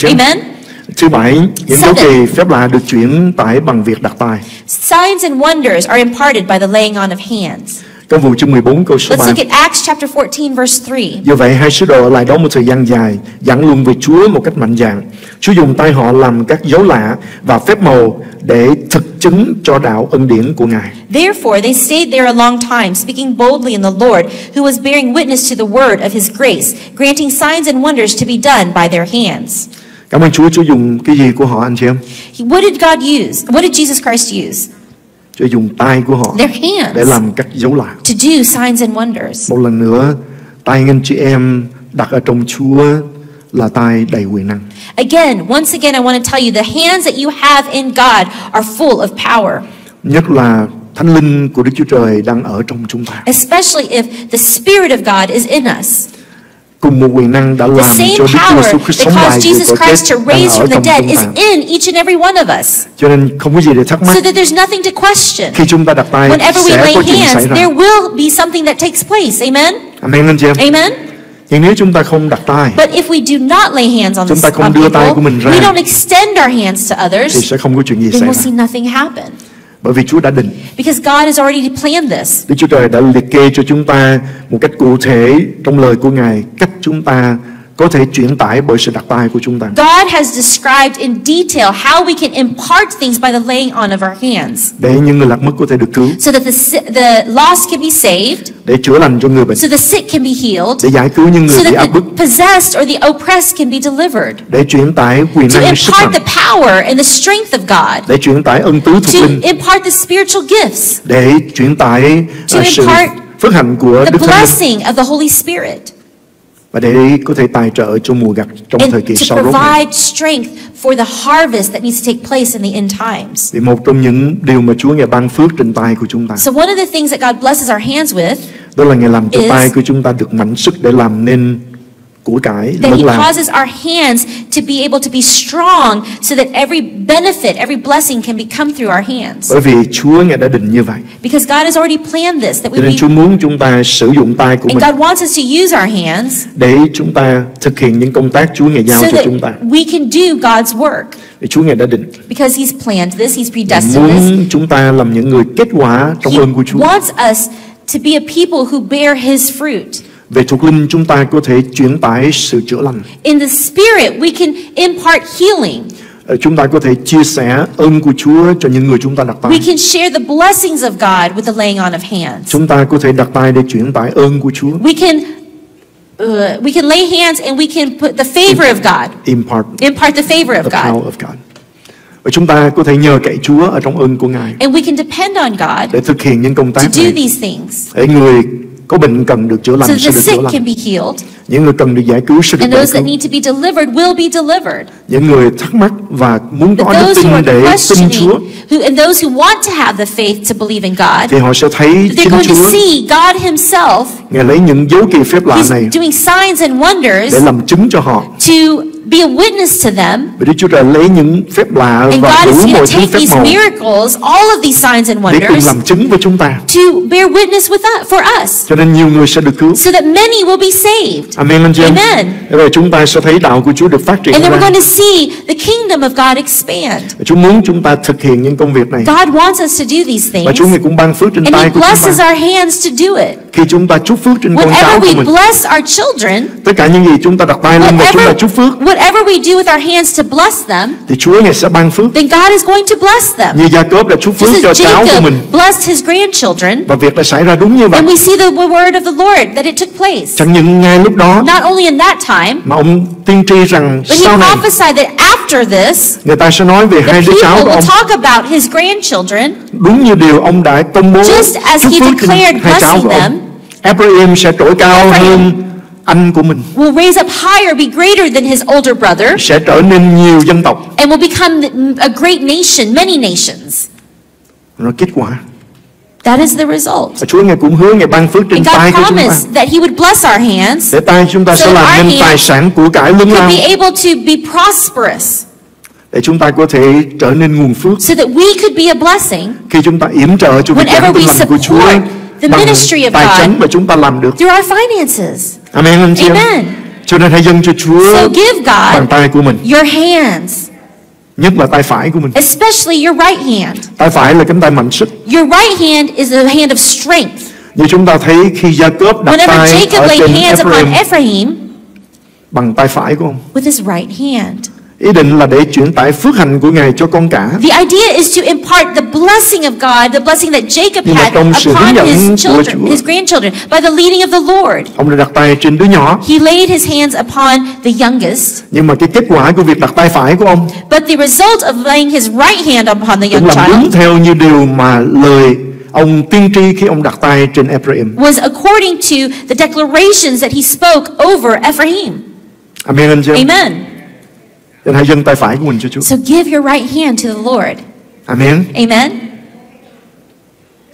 Thứ bảy, những dấu kỳ phép lạ được chuyển tải bằng việc đặt tay. Signs and wonders are imparted by the laying on of hands. Công vụ chương 14 câu số 3. Let's look at Acts chapter 14 verse 3. Do vậy hai sứ đồ ở lại đó một thời gian dài, giảng luận về Chúa một cách mạnh dạn. Chúa dùng tay họ làm các dấu lạ và phép màu để thực chứng cho đạo ân điển của Ngài. Therefore they stayed there a long time, speaking boldly in the Lord, who was bearing witness to the word of His grace, granting signs and wonders to be done by their hands. Cảm ơn Chúa. Chúa dùng cái gì của họ anh chị em? What did God use? What did Jesus Christ use? Chúa dùng tay của họ để làm các dấu lạ. To do signs and wonders. Một lần nữa, tay anh chị em đặt ở trong Chúa là tay đầy quyền năng. Again, once again, I want to tell you the hands that you have in God are full of power. Nhất là Thánh Linh của Đức Chúa Trời đang ở trong chúng ta. Especially if the Spirit of God is in us. Cùng một quyền năng đã làm cho Đức Chúa Giêsu Christ sống lại từ cõi chết đang ở trong chúng ta. Cho nên không có gì để thắc mắc. Khi chúng ta đặt tay sẽ có chuyện xảy ra. Amen anh chị em. Amen. Nhưng nếu chúng ta không đặt tay, chúng ta không đưa tay của mình ra, thì sẽ không có chuyện gì xảy ra. Bởi vì Chúa đã định. Because God has already planned this. Đức Chúa Trời đã liệt kê cho chúng ta một cách cụ thể trong lời của Ngài cách chúng ta có thể chuyển tải bởi sự đặt tay của chúng ta. God has described in detail how we can impart things by the laying on of our hands. Để những người lạc mất có thể được cứu. So that the lost can be saved. Để chữa lành cho người bệnh. So the sick can be healed. Để giải cứu những người bị áp bức. So that the possessed or the oppressed can be delivered. Để chuyển tải quyền năng sức mạnh. To impart the power and the strength of God. Để chuyển tải ân tứ thuộc linh. To impart the spiritual gifts. Để chuyển tải sự phước hạnh của Đức Thánh Linh. The blessing of the Holy Spirit. Và để có thể tài trợ cho mùa gặt trong thời kỳ sau rốt này. Vì một trong những điều mà Chúa Ngài ban phước trên tay của chúng ta, đó là Ngài làm cho tay của chúng ta được mạnh sức để làm nên của cải lớn lao. Bởi vì Chúa Ngài đã định như vậy. Cho nên Chúa muốn chúng ta sử dụng tay của mình để chúng ta thực hiện những công tác Chúa Ngài giao cho chúng ta. Vì Chúa Ngài đã định. Muốn chúng ta làm những người kết quả trong ơn của Chúa. Về thuộc linh chúng ta có thể chuyển tải sự chữa lành. In the spirit we can impart healing. Chúng ta có thể chia sẻ ơn của Chúa cho những người chúng ta đặt tay. We can share the blessings of God with the laying on of hands. Chúng ta có thể đặt tay để chuyển tải ơn của Chúa. We can lay hands and we can put the favor of God. Impart the favor of God. Và chúng ta có thể nhờ cậy Chúa ở trong ơn của Ngài. And we can depend on God. Để thực hiện những công tác này. To do these things. Để người có bệnh cần được chữa lành sẽ được chữa lành. Những người cần được giải cứu sẽ được giải cứu. Những người thắc mắc và muốn có đức tin để tin Chúa, thì họ sẽ thấy chính Chúa. Ngài lấy những dấu kỳ phép lạ này để làm chứng cho họ. Be a witness to them. Đức Chúa Trời lấy những phép lạ và đủ mọi thứ phép màu, all of these signs and wonders, để cùng làm chứng với chúng ta. To bear witness with us, for us. Cho nên nhiều người sẽ được cứu. So that many will be saved. Amen. Amen. Rồi chúng ta sẽ thấy đạo của Chúa được phát triển. And then we're going to see the kingdom of God expand. Chúa muốn chúng ta thực hiện những công việc này. God wants us to do these things. Và Chúa Ngài cũng ban phước trên tay của chúng ta. And He blesses our hands to do it. Khi chúng ta chúc phước trên con cháu của mình. Whenever we bless our children, tất cả những gì chúng ta đặt tay lên và chúng ta chúc phước. Whatever we do with our hands to bless them, thì Chúa Ngài sẽ ban phước. Then God is going to bless them. Như Jacob đã chúc phước cho cháu của mình. Blessed his grandchildren. Và việc đã xảy ra đúng như vậy. And we see the word of the Lord that it took place. Chẳng những ngay lúc đó. Not only in that time. Mà ông tiên tri rằng sau này. He prophesied that after this, người ta sẽ nói về hai đứa cháu của ông. Talk about his grandchildren. Đúng như điều ông đã công bố. Just as he declared blessing them. Abraham sẽ trỗi cao hơn anh của mình will raise up higher, be greater than his older brother, sẽ trở nên nhiều dân tộc, and will become a great nation, many nations. Nó kết quả. That is the result. Và Chúa Ngài cũng hứa Ngài ban phước trên tay của chúng ta. That he would bless our hands, để tay chúng ta sẽ làm nên tài sản của cải lớn lao. Be able to be prosperous. Để chúng ta có thể trở nên nguồn phước. So that we could be a blessing. Khi chúng ta yểm trợ cho việc làm của Chúa, the ministry of tài chánh mà chúng ta làm được. Through our finances. Amen, anh chị. Amen. Cho nên hãy dâng cho Chúa bàn tay của mình. Your hands. Nhất là tay phải của mình. Especially your right hand. Tay phải là cánh tay mạnh sức. Your right hand is the hand of strength. Như chúng ta thấy khi Jacob đặt tay ở trên Ephraim, bằng tay phải của ông. With his right hand. Ý định là để chuyển tải phước hạnh của Ngài cho con cả. The idea is to impart the blessing of God, the blessing that Jacob had upon his children, his grandchildren, by the leading of the Lord. Ông đã đặt tay trên đứa nhỏ. He laid his hands upon the youngest. Nhưng mà cái kết quả của việc đặt tay phải của ông, but the result of laying his right hand upon the young child, đúng theo như điều mà lời ông tiên tri khi ông đặt tay trên Ephraim, was according to the declarations that he spoke over Ephraim. Amen. Amen. Hãy dâng tay phải của mình cho Chúa. So give your right hand to the Lord. Amen. Amen.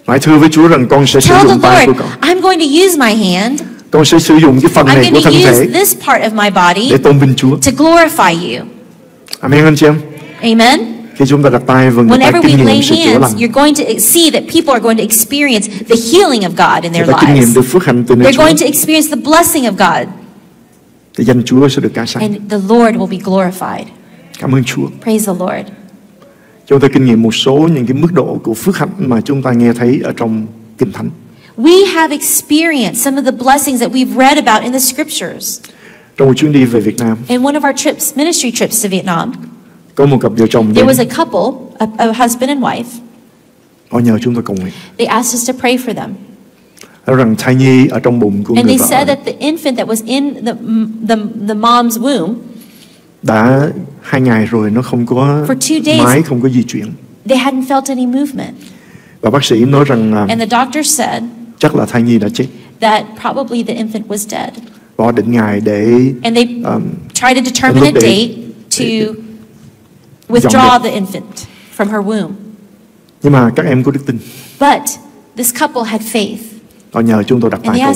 Hãy thưa với Chúa rằng con sẽ sử dụng tay của con. I'm going to use my hand. Con sẽ sử dụng cái phần này của thân thể để tôn vinh Chúa. To glorify you. Amen anh chị em. Amen. Khi chúng ta đặt tay vào người ta kinh nghiệm sự chữa lành. You're going to see that people are going to experience the healing of God in their lives. Kinh nghiệm được phước hạnh từ nơi Chúa. They're going to experience the blessing of God. Thì danh Chúa sẽ được ca sanh. And the Lord will be glorified. Cảm ơn Chúa. Praise the Lord. Chúng ta kinh nghiệm một số những cái mức độ của phước hạnh mà chúng ta nghe thấy ở trong Kinh Thánh. We have experienced some of the blessings that we've read about in the scriptures. Trong một chuyến đi về Việt Nam. In one of our trips, ministry trips to Vietnam. Có một cặp vợ chồng. There was a couple, a husband and wife. Họ nhờ chúng tôi cầu nguyện. They asked us to pray for them. Rằng thai nhi ở trong bụng của người vợ. And they said that the infant that was in the mom's womb đã 2 ngày rồi nó không có máy, không có di chuyển. They hadn't felt any movement. Và bác sĩ nói rằng and the doctor said chắc là thai nhi đã chết. That probably the infant was dead. Và định ngày để and they tried to determine a date to withdraw the infant from her womb. Nhưng mà các em có đức tin. But this couple had faith. Họ nhờ chúng tôi đặt tay cầu.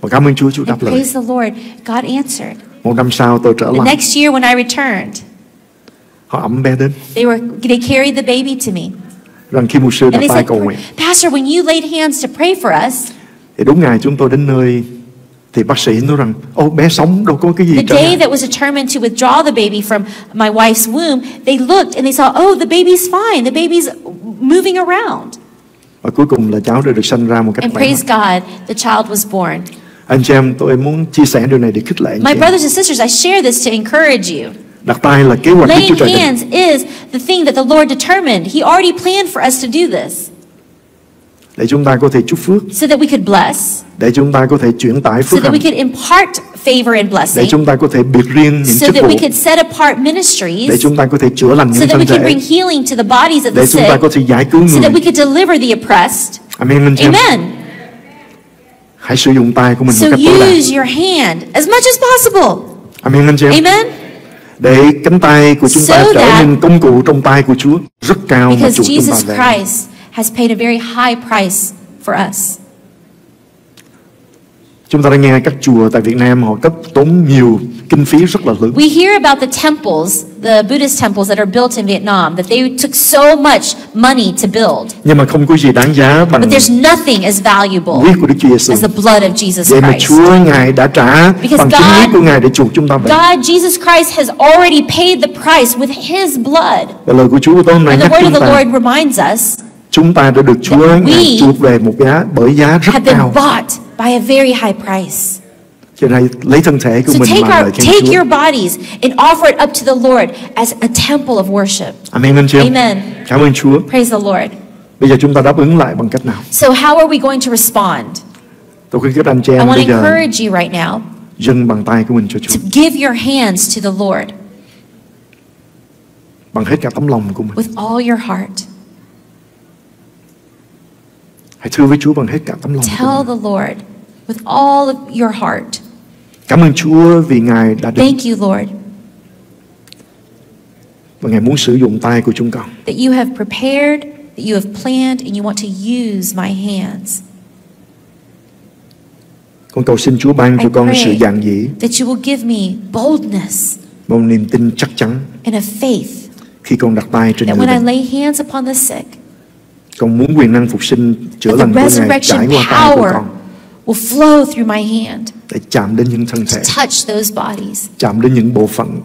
Và cảm ơn Chúa, Chúa đáp lời. Một năm sau tôi trở lại. Họ ẵm bé đến. They carried the baby to me. Rằng khi mục sư đặt tay cầu nguyện. Pastor, when you laid hands to pray for us. Thì đúng ngày chúng tôi đến nơi thì bác sĩ nói rằng, ô bé sống đâu có cái gì. The day that was determined to withdraw the baby from my wife's womb, they looked and they saw, oh, the baby's fine, the baby's moving around. Và cuối cùng là cháu đã được sanh ra một cách khỏe mạnh. Anh chị em, tôi muốn chia sẻ điều này để khích lệ anh chị em. Sisters, I share this to encourage you. Đặt tay là kế hoạch của Chúa Trời Đình. Hands is the thing that the Lord determined. He already planned for us to do this. Để chúng ta có thể chúc phước. So that we could bless. Để chúng ta có thể chuyển tải phước hạnh. So that we could impart favor and blessing. Để chúng ta có thể biệt riêng những chức vụ. So that we could set apart ministries. Để chúng ta có thể chữa lành những thân thể. So that we could bring healing to the bodies of the sick. Để chúng ta có thể giải cứu người. So that we could deliver the oppressed. Amen. Amen. Hãy sử dụng tay của mình một cách tối đa. So use your hand as much as possible. Amen. Amen. Để cánh tay của chúng ta trở nên công cụ trong tay của Chúa rất cao mà Chúa chúng ta dạy. Has paid a very high price for us. Chúng ta đã nghe các chùa tại Việt Nam họ cấp tốn nhiều kinh phí rất là lớn. We hear about the temples, the Buddhist temples that are built in Vietnam, that they took so much money to build. Nhưng mà không có gì đáng giá bằng. But there's nothing as valuable as the blood of Jesus Christ. Vậy mà Chúa Ngài đã trả bằng chính huyết của Ngài để chuộc chúng ta về. God, Jesus Christ has already paid the price with His blood. Và lời của Chúa tối hôm nay nhắc chúng ta. And the word of the Lord reminds us. Chúng ta đã được Chúa Ngài chuộc về một giá bởi giá rất cao. By a very high price. Cho nên lấy thân thể của mình mà lời khen Chúa. Take your bodies and offer it up to the Lord as a temple of worship. Amen. Amen. Cảm ơn Chúa. Praise the Lord. Bây giờ chúng ta đáp ứng lại bằng cách nào? So how are we going to respond? Tôi khuyến khích anh chị em bây giờ. I want to encourage you right now. Dâng bằng tay của mình cho Chúa. To give your hands to the Lord. Bằng hết cả tấm lòng của mình. With all your heart. Hãy thưa với Chúa bằng hết cả tấm lòng. Tell the Lord with all of your heart. Cảm ơn Chúa vì Ngài đã đến. Thank you, Lord. Và Ngài muốn sử dụng tay của chúng con. That you have prepared, that you have planned, and you want to use my hands. Con cầu xin Chúa ban cho con sự dạn dĩ. That you will give me boldness. Một niềm tin chắc chắn. And a faith. Khi con đặt tay trên người bệnh, con muốn quyền năng phục sinh chữa lành của Ngài trải qua tay của con, để chạm đến những thân thể, chạm đến những bộ phận,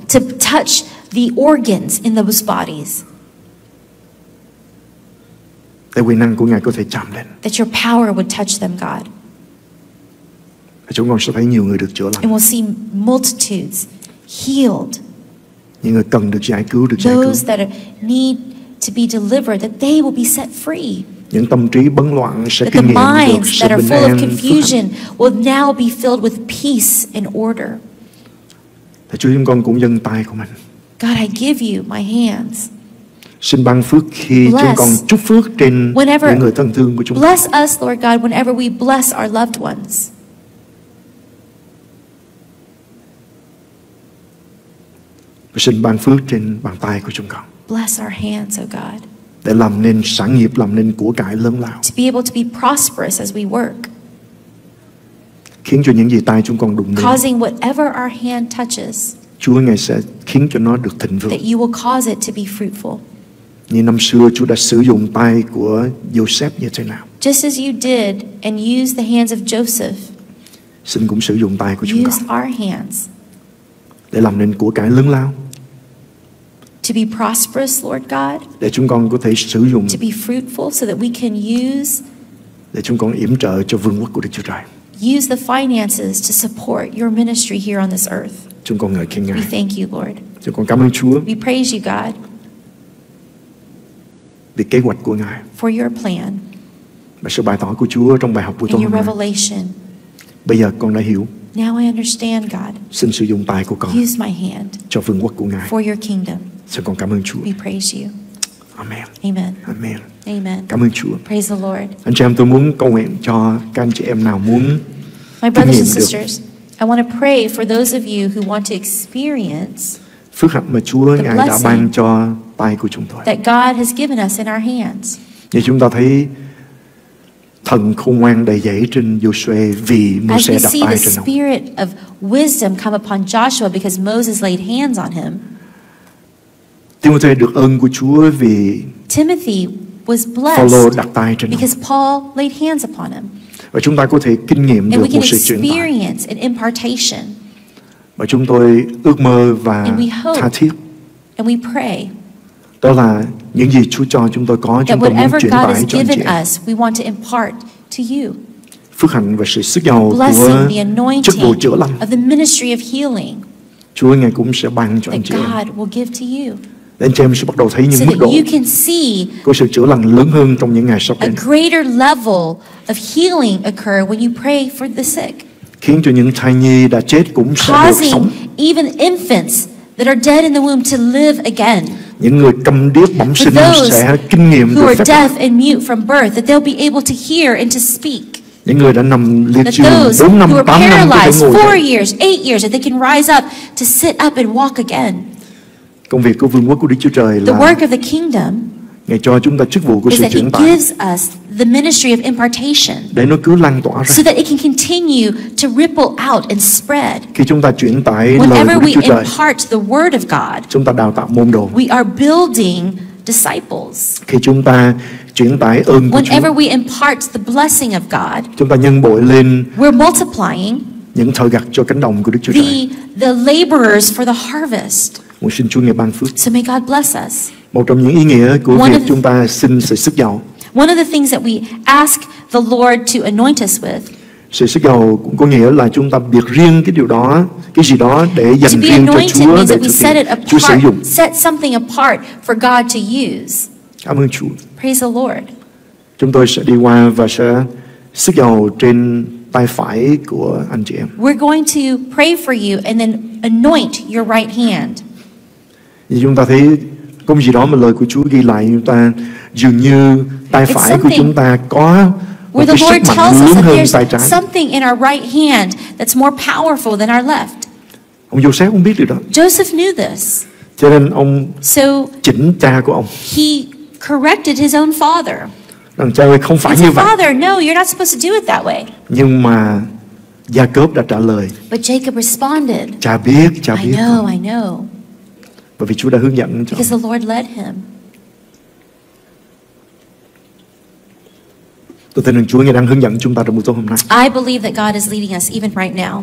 để quyền năng của Ngài có thể chạm đến. Và chúng con sẽ thấy nhiều người được chữa lành, những người cần được giải cứu được giải cứu. Those that need to be delivered, that they will be set free. Những tâm trí bấn loạn sẽ kinh nghiệm được sự bình an. That the minds that are full of confusion will now be filled with peace and order. Thầy Chúa, chúng con cũng dâng tay của mình. God, I give you my hands. Xin ban phước khi chúng con chúc phước trên những người thân thương của chúng con. Bless us, Lord God, whenever we bless our loved ones. Xin ban phước trên bàn tay của chúng con. Bless our hands, O God. Để làm nên sản nghiệp, làm nên của cải lớn lao. To be able to be prosperous as we work. Khiến cho những gì tay chúng con đụng đến, causing whatever our hand touches. Chúa Ngài sẽ khiến cho nó được thịnh vượng. That you will cause it to be fruitful. Như năm xưa Chúa đã sử dụng tay của Joseph như thế nào? Just as you did and used the hands of Joseph. Xin cũng sử dụng tay của chúng con. Use our hands. Để làm nên của cải lớn lao. To be prosperous, Lord God. Để chúng con có thể sử dụng. To be fruitful so that we can use. Để chúng con yểm trợ cho vương quốc của Đức Chúa Trời. Use the finances to support your ministry here on this earth. Chúng con ngợi khen Ngài. We thank you, Lord. Chúng con cảm ơn Chúa. We praise you, God. Vì kế hoạch của Ngài. For your plan. Và sự bày tỏ của Chúa trong bài học buổi tối hôm nay. And your revelation. Bây giờ con đã hiểu. Now I understand, God. Xin sử dụng tay của con. Use my hand. Cho vương quốc của Ngài. For your kingdom. Xin con cảm ơn Chúa. We praise you. Amen. Amen. Amen. Amen. Cảm ơn Chúa. Praise the Lord. Anh chị em, tôi muốn cầu nguyện cho các anh chị em nào muốn. My brothers and sisters, I want to pray for those of you who want to experience phước hạnh mà Chúa Ngài đã ban cho tay của chúng tôi. That God has given us in our hands. Như chúng ta thấy thần khôn ngoan đầy dẫy trên Giô-suê vì Mô-sê đặt tay trên ông. Spirit of wisdom come upon Joshua because Moses laid hands on him. Timothy được ơn của Chúa vì Timothy was blessed Paulo đặt tay trên because ông. Paul laid hands upon him. Và chúng ta có thể kinh nghiệm được một sự chuyển tải. Và chúng tôi ước mơ và tha thiết. And we pray. Đó là những gì Chúa cho chúng tôi có, chúng tôi muốn truyền tải cho anh chị em. Phước hạnh và sự sức giàu của chức vụ chữa lành, Chúa Ngài cũng sẽ ban cho anh chị em. Để anh chị em sẽ bắt đầu thấy những mức độ của sự chữa lành lớn hơn trong những ngày sắp đến. Khiến cho những thai nhi đã chết cũng sẽ được sống. That are dead in the womb to live again. Những người câm điếc bẩm sinh sẽ kinh nghiệm được phép. Who are deaf and mute from birth, that they'll be able to hear and to speak. Những người đã nằm liệt giường 4 năm, 8 năm có thể ngồi dậy. 4 years, 8 years, that they can rise up to sit up and walk again. Công việc của vương quốc của Đức Chúa Trời là the work of the kingdom. Ngài cho chúng ta chức vụ của sự chuyển tải. He gives us the ministry of impartation. Để nó cứ lan tỏa ra. So that it can continue to ripple out and spread. Khi chúng ta chuyển tải lời của Đức Chúa Trời, impart the word of God, chúng ta đào tạo môn đồ. We are building disciples. Khi chúng ta chuyển tải ơn của Chúa, whenever we impart the blessing of God, chúng ta nhân bội lên. We're multiplying. Những thợ gặt cho cánh đồng của Đức Chúa Trời. The laborers for the harvest. Muốn xin Chúa Ngài ban phước. So may God bless us. Một trong những ý nghĩa của việc chúng ta xin sự sức giàu. One of the things that we ask the Lord to anoint us with. Sự sức giàu cũng có nghĩa là chúng ta biệt riêng cái điều đó, cái gì đó để dành riêng cho Chúa, để Chúa sử dụng. Set something apart for God to use. Cảm ơn Chúa. Praise the Lord. Chúng tôi sẽ đi qua và sẽ sức giàu trên tay phải của anh chị em. We're going to pray for you and then anoint your right hand. Như chúng ta thấy công gì đó mà lời của Chúa ghi lại, chúng ta dường như tay phải của chúng ta có Where the Lord tells us that there's something in our right hand that's more powerful than our left. Ông Joseph cũng biết điều đó. Joseph knew this. Cho nên ông chỉnh cha của ông. He corrected his own father. Rằng cha ơi, không phải như vậy. Father, no, you're not supposed to do it that way. Nhưng mà Jacob đã trả lời. But Jacob responded. Cha biết, cha biết. I know, I know. Bởi vì Chúa đã hướng dẫn cho. Because the Lord led him. Tôi tin rằng Chúa đang hướng dẫn chúng ta trong buổi tối hôm nay. I believe that God is leading us even right now.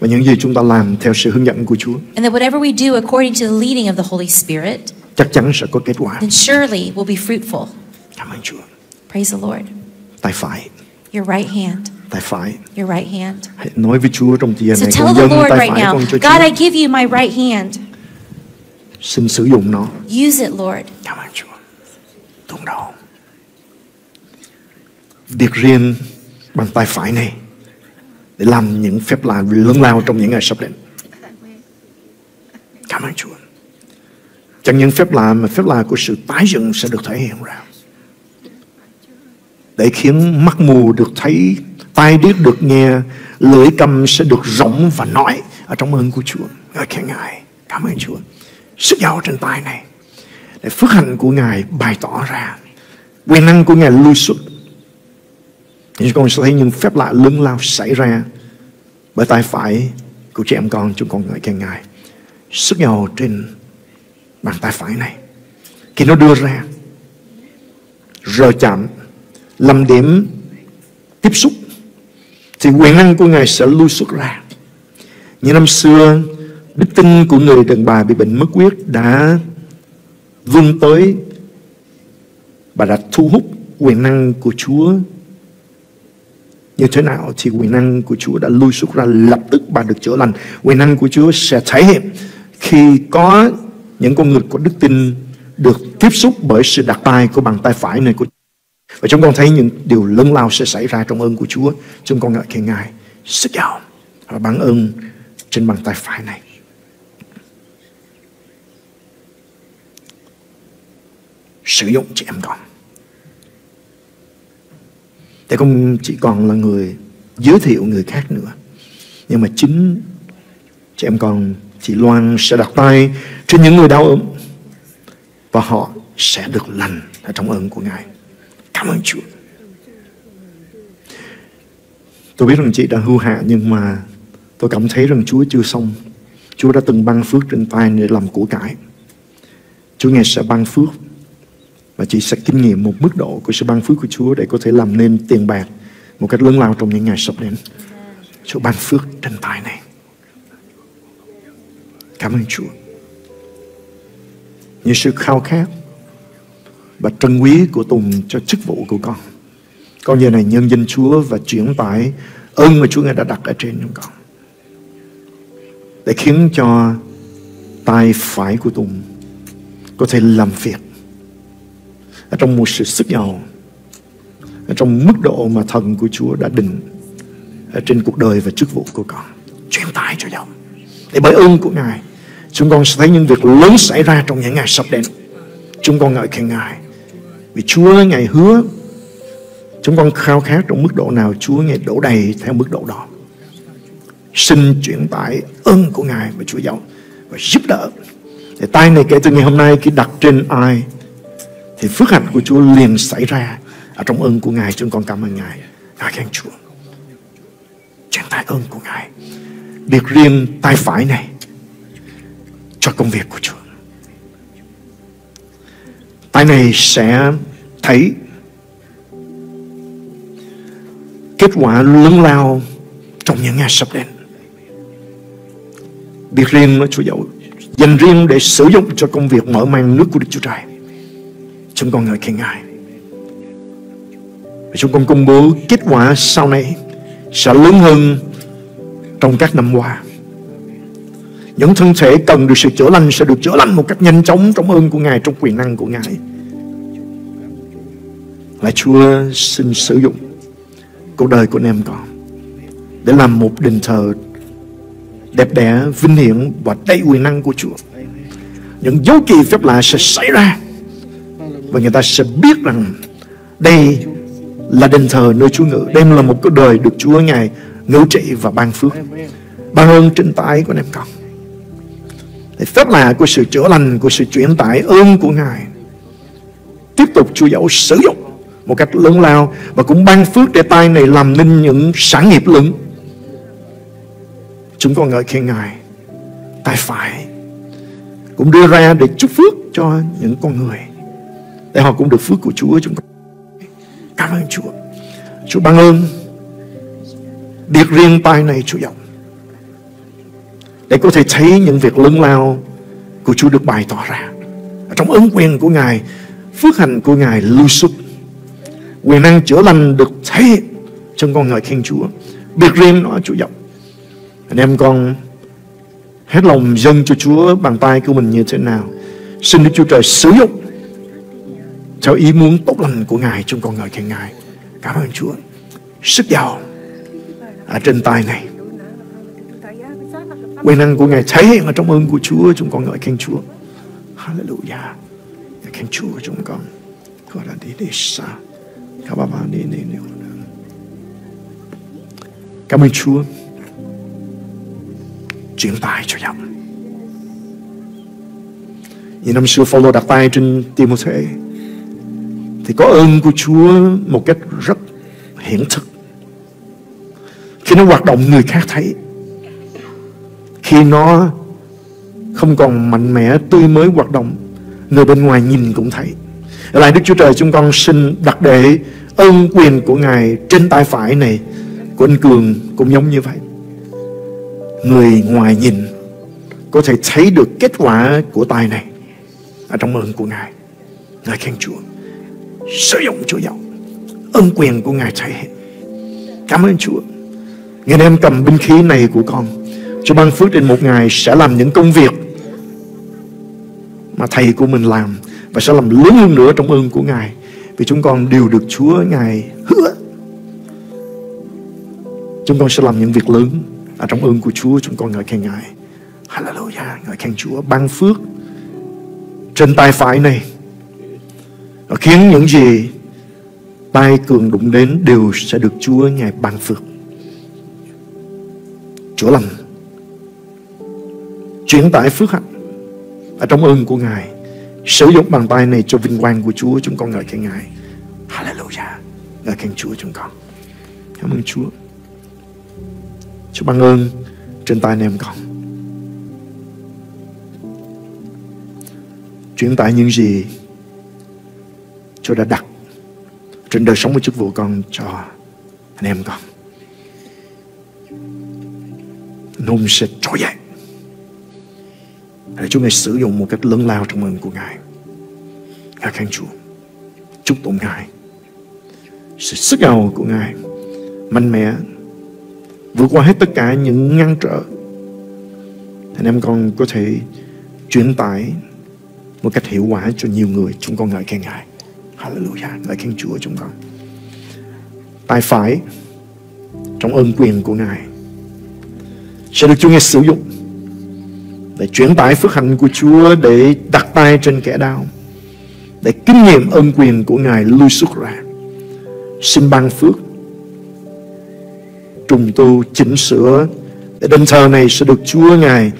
Và những gì chúng ta làm theo sự hướng dẫn của Chúa, and that whatever we do according to the leading of the Holy Spirit, chắc chắn sẽ có kết quả. Then surely will be fruitful. Cảm ơn Chúa. Praise the Lord. Tay phải. Your right hand. Tay phải. Your right hand. Hãy nói với Chúa trong giờ này, con dâng tay phải con cho Chúa. God, I give you my right hand. Xin sử dụng nó. Use it, Lord. Cảm ơn Chúa. Tuôn đổ. Việc riêng bằng tay phải này để làm những phép lạ lớn lao trong những ngày sắp đến. Cảm ơn Chúa. Chẳng những phép lạ mà phép lạ của sự tái dựng sẽ được thể hiện ra, để khiến mắt mù được thấy, tai điếc được nghe, lưỡi câm sẽ được rộng và nói ở trong ơn của Chúa. Ngài khen Ngài. Cảm ơn Chúa. Sức giàu trên tay này để phước hạnh của Ngài bày tỏ ra, quyền năng của Ngài lui xuất. Chúng con sẽ thấy những phép lạ lớn lao xảy ra bởi tay phải của chị em con. Chúng con ngợi khen Ngài. Sức giàu trên bàn tay phải này, khi nó đưa ra, rờ chạm, làm điểm tiếp xúc, thì quyền năng của Ngài sẽ lui xuất ra. Như năm xưa, đức tin của người đàn bà bị bệnh mất huyết đã vươn tới và đã thu hút quyền năng của Chúa. Như thế nào thì quyền năng của Chúa đã lui xuất ra, lập tức bà được chữa lành. Quyền năng của Chúa sẽ thể hiện khi có những con người có đức tin được tiếp xúc bởi sự đặt tay của bàn tay phải này của Chúa. Và chúng con thấy những điều lớn lao sẽ xảy ra trong ơn của Chúa. Chúng con ngợi khen Ngài. Sức giàu và ban ơn trên bàn tay phải này. Sử dụng chị em con để không chỉ còn là người giới thiệu người khác nữa, nhưng mà chính chị em con, chị Loan sẽ đặt tay trên những người đau ốm và họ sẽ được lành ở trong ơn của Ngài. Cảm ơn Chúa. Tôi biết rằng chị đã hưu hạ, nhưng mà tôi cảm thấy rằng Chúa chưa xong. Chúa đã từng ban phước trên tay để làm của cải. Chúa Ngài sẽ ban phước, và chị sẽ kinh nghiệm một mức độ của sự ban phước của Chúa để có thể làm nên tiền bạc một cách lớn lao trong những ngày sắp đến. Chúa ban phước trên tay này. Cảm ơn Chúa. Những sự khao khát và trân quý của Tùng cho chức vụ của con. Con giờ này nhân danh Chúa và chuyển tải ơn mà Chúa Ngài đã đặt ở trên chúng con, để khiến cho tay phải của Tùng có thể làm việc ở trong một sự sức giàu, ở trong mức độ mà thần của Chúa đã định ở trên cuộc đời và chức vụ của con. Truyền tải cho dòng, để bởi ơn của Ngài, chúng con sẽ thấy những việc lớn xảy ra trong những ngày sắp đến. Chúng con ngợi khen Ngài vì Chúa Ngài hứa. Chúng con khao khát trong mức độ nào, Chúa Ngài đổ đầy theo mức độ đó. Xin truyền tải ơn của Ngài và Chúa dòng, và giúp đỡ để tay này kể từ ngày hôm nay khi đặt trên ai thì phước hạnh của Chúa liền xảy ra ở trong ơn của Ngài. Chúng con cảm ơn Ngài. Ngài khen Chúa. Truyền tải ơn của Ngài, biệt riêng tay phải này cho công việc của Chúa. Tay này sẽ thấy kết quả lớn lao trong những ngày sắp đến. Biệt riêng nó Chúa dẫu dành riêng để sử dụng cho công việc mở mang nước của Đức Chúa Trời. Chúng con ngợi khen Ngài. Và chúng con công bố kết quả sau này sẽ lớn hơn trong các năm qua. Những thân thể cần được sự chữa lành sẽ được chữa lành một cách nhanh chóng trong ơn của Ngài, trong quyền năng của Ngài. Lạy Chúa, xin sử dụng cuộc đời của anh em con để làm một đền thờ đẹp đẽ, vinh hiển và đầy quyền năng của Chúa. Những dấu kỳ phép lạ sẽ xảy ra, và người ta sẽ biết rằng đây là đền thờ nơi Chúa ngự. Đây là một cái đời được Chúa Ngài ngự trị và ban phước. Ban ơn trên tay của anh em con. Để phép lạ của sự chữa lành, của sự chuyển tải ơn của Ngài tiếp tục Chúa Dẫu sử dụng một cách lớn lao, và cũng ban phước để tay này làm nên những sản nghiệp lớn. Chúng con ngợi khen Ngài. Tay phải cũng đưa ra để chúc phước cho những con người, để họ cũng được phước của Chúa. Chúng con cảm ơn Chúa. Chúa ban ơn biệt riêng tay này Chúa Dẫu, để có thể thấy những việc lớn lao của Chúa được bày tỏ ra. Ở trong ân quyền của Ngài, phước hạnh của Ngài lưu xuất, quyền năng chữa lành được thấy. Trong con ngợi khen Chúa. Biệt riêng nó Chúa Dẫu. Anh em con hết lòng dâng cho Chúa bàn tay của mình như thế nào, xin Đức Chúa Trời sử dụng theo ý muốn tốt lành của Ngài. Trong con ngợi khen Ngài. Cảm ơn Chúa. Sức giàu ở trên tay này, quyền năng của Ngài thể hiện ở trong ơn của Chúa. Chúng con ngợi khen Chúa. Hallelujah. Ngợi khen Chúa của chúng con. Gọi là đi xa. Cảm ơn Chúa. Chuyển tay cho nhau. Như năm xưa Phao-lô đặt tay trên Ti-mô-thê, thì có ơn của Chúa một cách rất hiển thực khi nó hoạt động người khác thấy, khi nó không còn mạnh mẽ tươi mới hoạt động, người bên ngoài nhìn cũng thấy. Lại Đức Chúa Trời, chúng con xin đặt để ơn quyền của Ngài trên tay phải này của anh Cường cũng giống như vậy. Người ngoài nhìn có thể thấy được kết quả của tay này ở trong ơn của Ngài. Ngài khen Chúa. Sử dụng Chúa Dẫu. Ơn quyền của Ngài thể hiện. Cảm ơn Chúa. Ngài em cầm binh khí này của con, Chúa ban phước trên một ngày sẽ làm những công việc mà thầy của mình làm, và sẽ làm lớn hơn nữa trong ơn của Ngài. Vì chúng con đều được Chúa Ngài hứa, chúng con sẽ làm những việc lớn ở trong ơn của Chúa. Chúng con ngợi khen Ngài. Hallelujah. Ngợi khen Chúa. Ban phước trên tay phải này, nó khiến những gì tay Cường đụng đến đều sẽ được Chúa Ngài ban phước. Chữa lành, chuyển tải phước hạnh ở trong ơn của Ngài, sử dụng bàn tay này cho vinh quang của Chúa. Chúng con ngợi khen Ngài. Hallelujah. Ngợi khen Chúa chúng con. Cảm ơn Chúa. Chúa ban ơn trên tay anh em con, chuyển tải những gì Chúa đã đặt trên đời sống và chức vụ con cho anh em con. Nôm sẽ trỗi dậy để Chúa Ngài sử dụng một cách lớn lao trong ơn của Ngài. Ngài khen Chúa. Chúc tụng Ngài. Sự sức giàu của Ngài mạnh mẽ vượt qua hết tất cả những ngăn trở. Anh em con có thể chuyển tải một cách hiệu quả cho nhiều người. Chúng con ngợi khen Ngài. Hallelujah. Ngợi khen Chúa chúng con. Tay phải trong ơn quyền của Ngài sẽ được Chúa Ngài sử dụng để chuyển tải phước hạnh của Chúa, để đặt tay trên kẻ đau, để kinh nghiệm ân quyền của Ngài lui xuất ra. Xin ban phước trùng tu chỉnh sửa, để đền thờ này sẽ được Chúa Ngài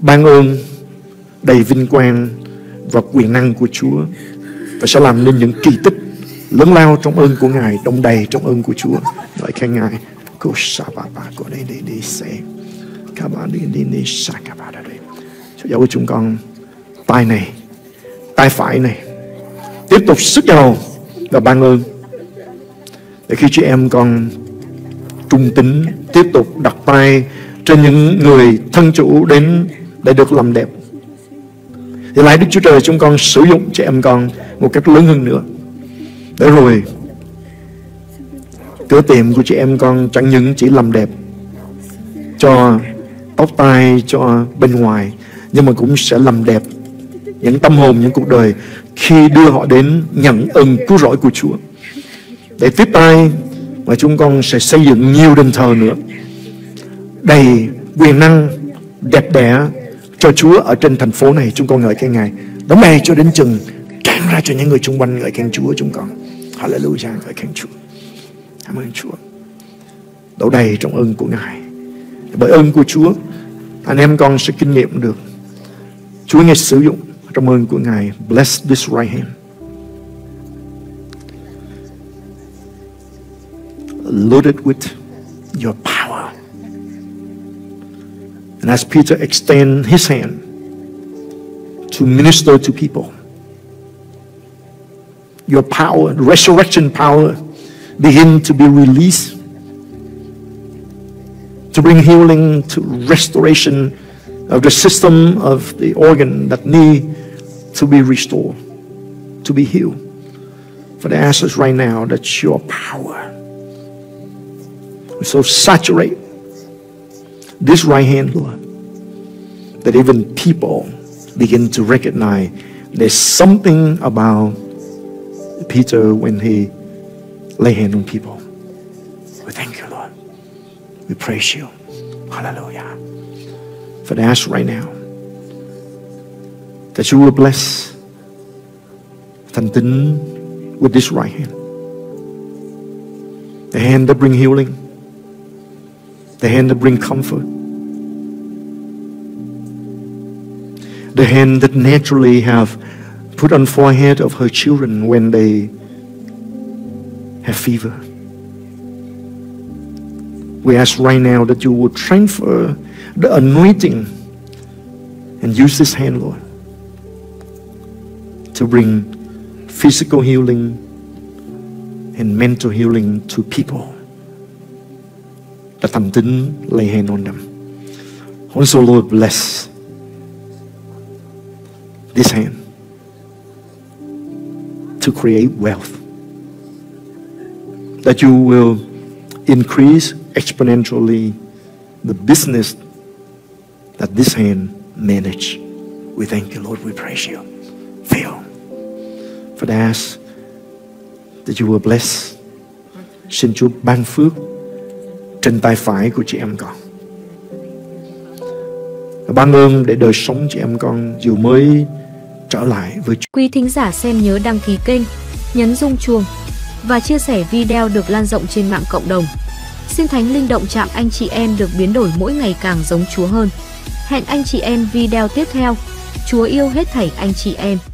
ban ơn đầy vinh quang và quyền năng của Chúa, và sẽ làm nên những kỳ tích lớn lao trong ơn của Ngài, đông đầy trong ơn của Chúa. Ngợi khen Ngài. Chúa Dẫu chúng con tay này, tay phải này tiếp tục sức giàu và ban ơn, để khi chị em con trung tín tiếp tục đặt tay trên những người thân chủ đến để được làm đẹp, thì lại Đức Chúa Trời chúng con sử dụng chị em con một cách lớn hơn nữa, để rồi cửa tiệm của chị em con chẳng những chỉ làm đẹp cho tóc tai, cho bên ngoài, nhưng mà cũng sẽ làm đẹp những tâm hồn, những cuộc đời khi đưa họ đến nhận ơn cứu rỗi của Chúa. Để tiếp tay mà chúng con sẽ xây dựng nhiều đền thờ nữa, đầy quyền năng đẹp đẽ cho Chúa ở trên thành phố này. Chúng con ngợi khen Ngài. Đóng đầy cho đến chừng tràn ra cho những người xung quanh. Ngợi khen Chúa chúng con. Hallelujah. Ngợi khen Chúa. Cảm ơn Chúa. Đổ đầy trong ơn của Ngài. Bởi ơn của Chúa, anh em con sẽ kinh nghiệm được Chúa Ngài sử dụng trong ơn của Ngài. Bless this right hand. Loaded with your power. And as Peter extends his hand to minister to people, your power, resurrection power, begin to be released to bring healing, to restoration of the system of the organ that need to be restored, to be healed. Father, ask us right now that your power will so saturate this right hand, Lord, that even people begin to recognize there's something about Peter when he lay hands on people. We thank you, Lord. We praise you. Hallelujah. For I ask right now that you will bless Thanh Tín with this right hand. The hand that brings healing. The hand that brings comfort. The hand that naturally have put on forehead of her children when they have fever. We ask right now that you will transfer the anointing and use this hand, Lord, to bring physical healing and mental healing to people that Thanh Tín lay hand on them. Also, Lord, bless this hand to create wealth, that you will increase exponentially the business that this hand manage. We thank you, Lord. We praise you. Fill. For I ask that you will bless. Xin Chúa ban phước trên tay phải của chị em con, ban ơn để đời sống chị em con dù mới trở lại với Chúa. Quý thính giả xem nhớ đăng ký kênh, nhấn rung chuông và chia sẻ video được lan rộng trên mạng cộng đồng. Xin Thánh Linh động chạm anh chị em được biến đổi mỗi ngày càng giống Chúa hơn. Hẹn anh chị em video tiếp theo. Chúa yêu hết thảy anh chị em.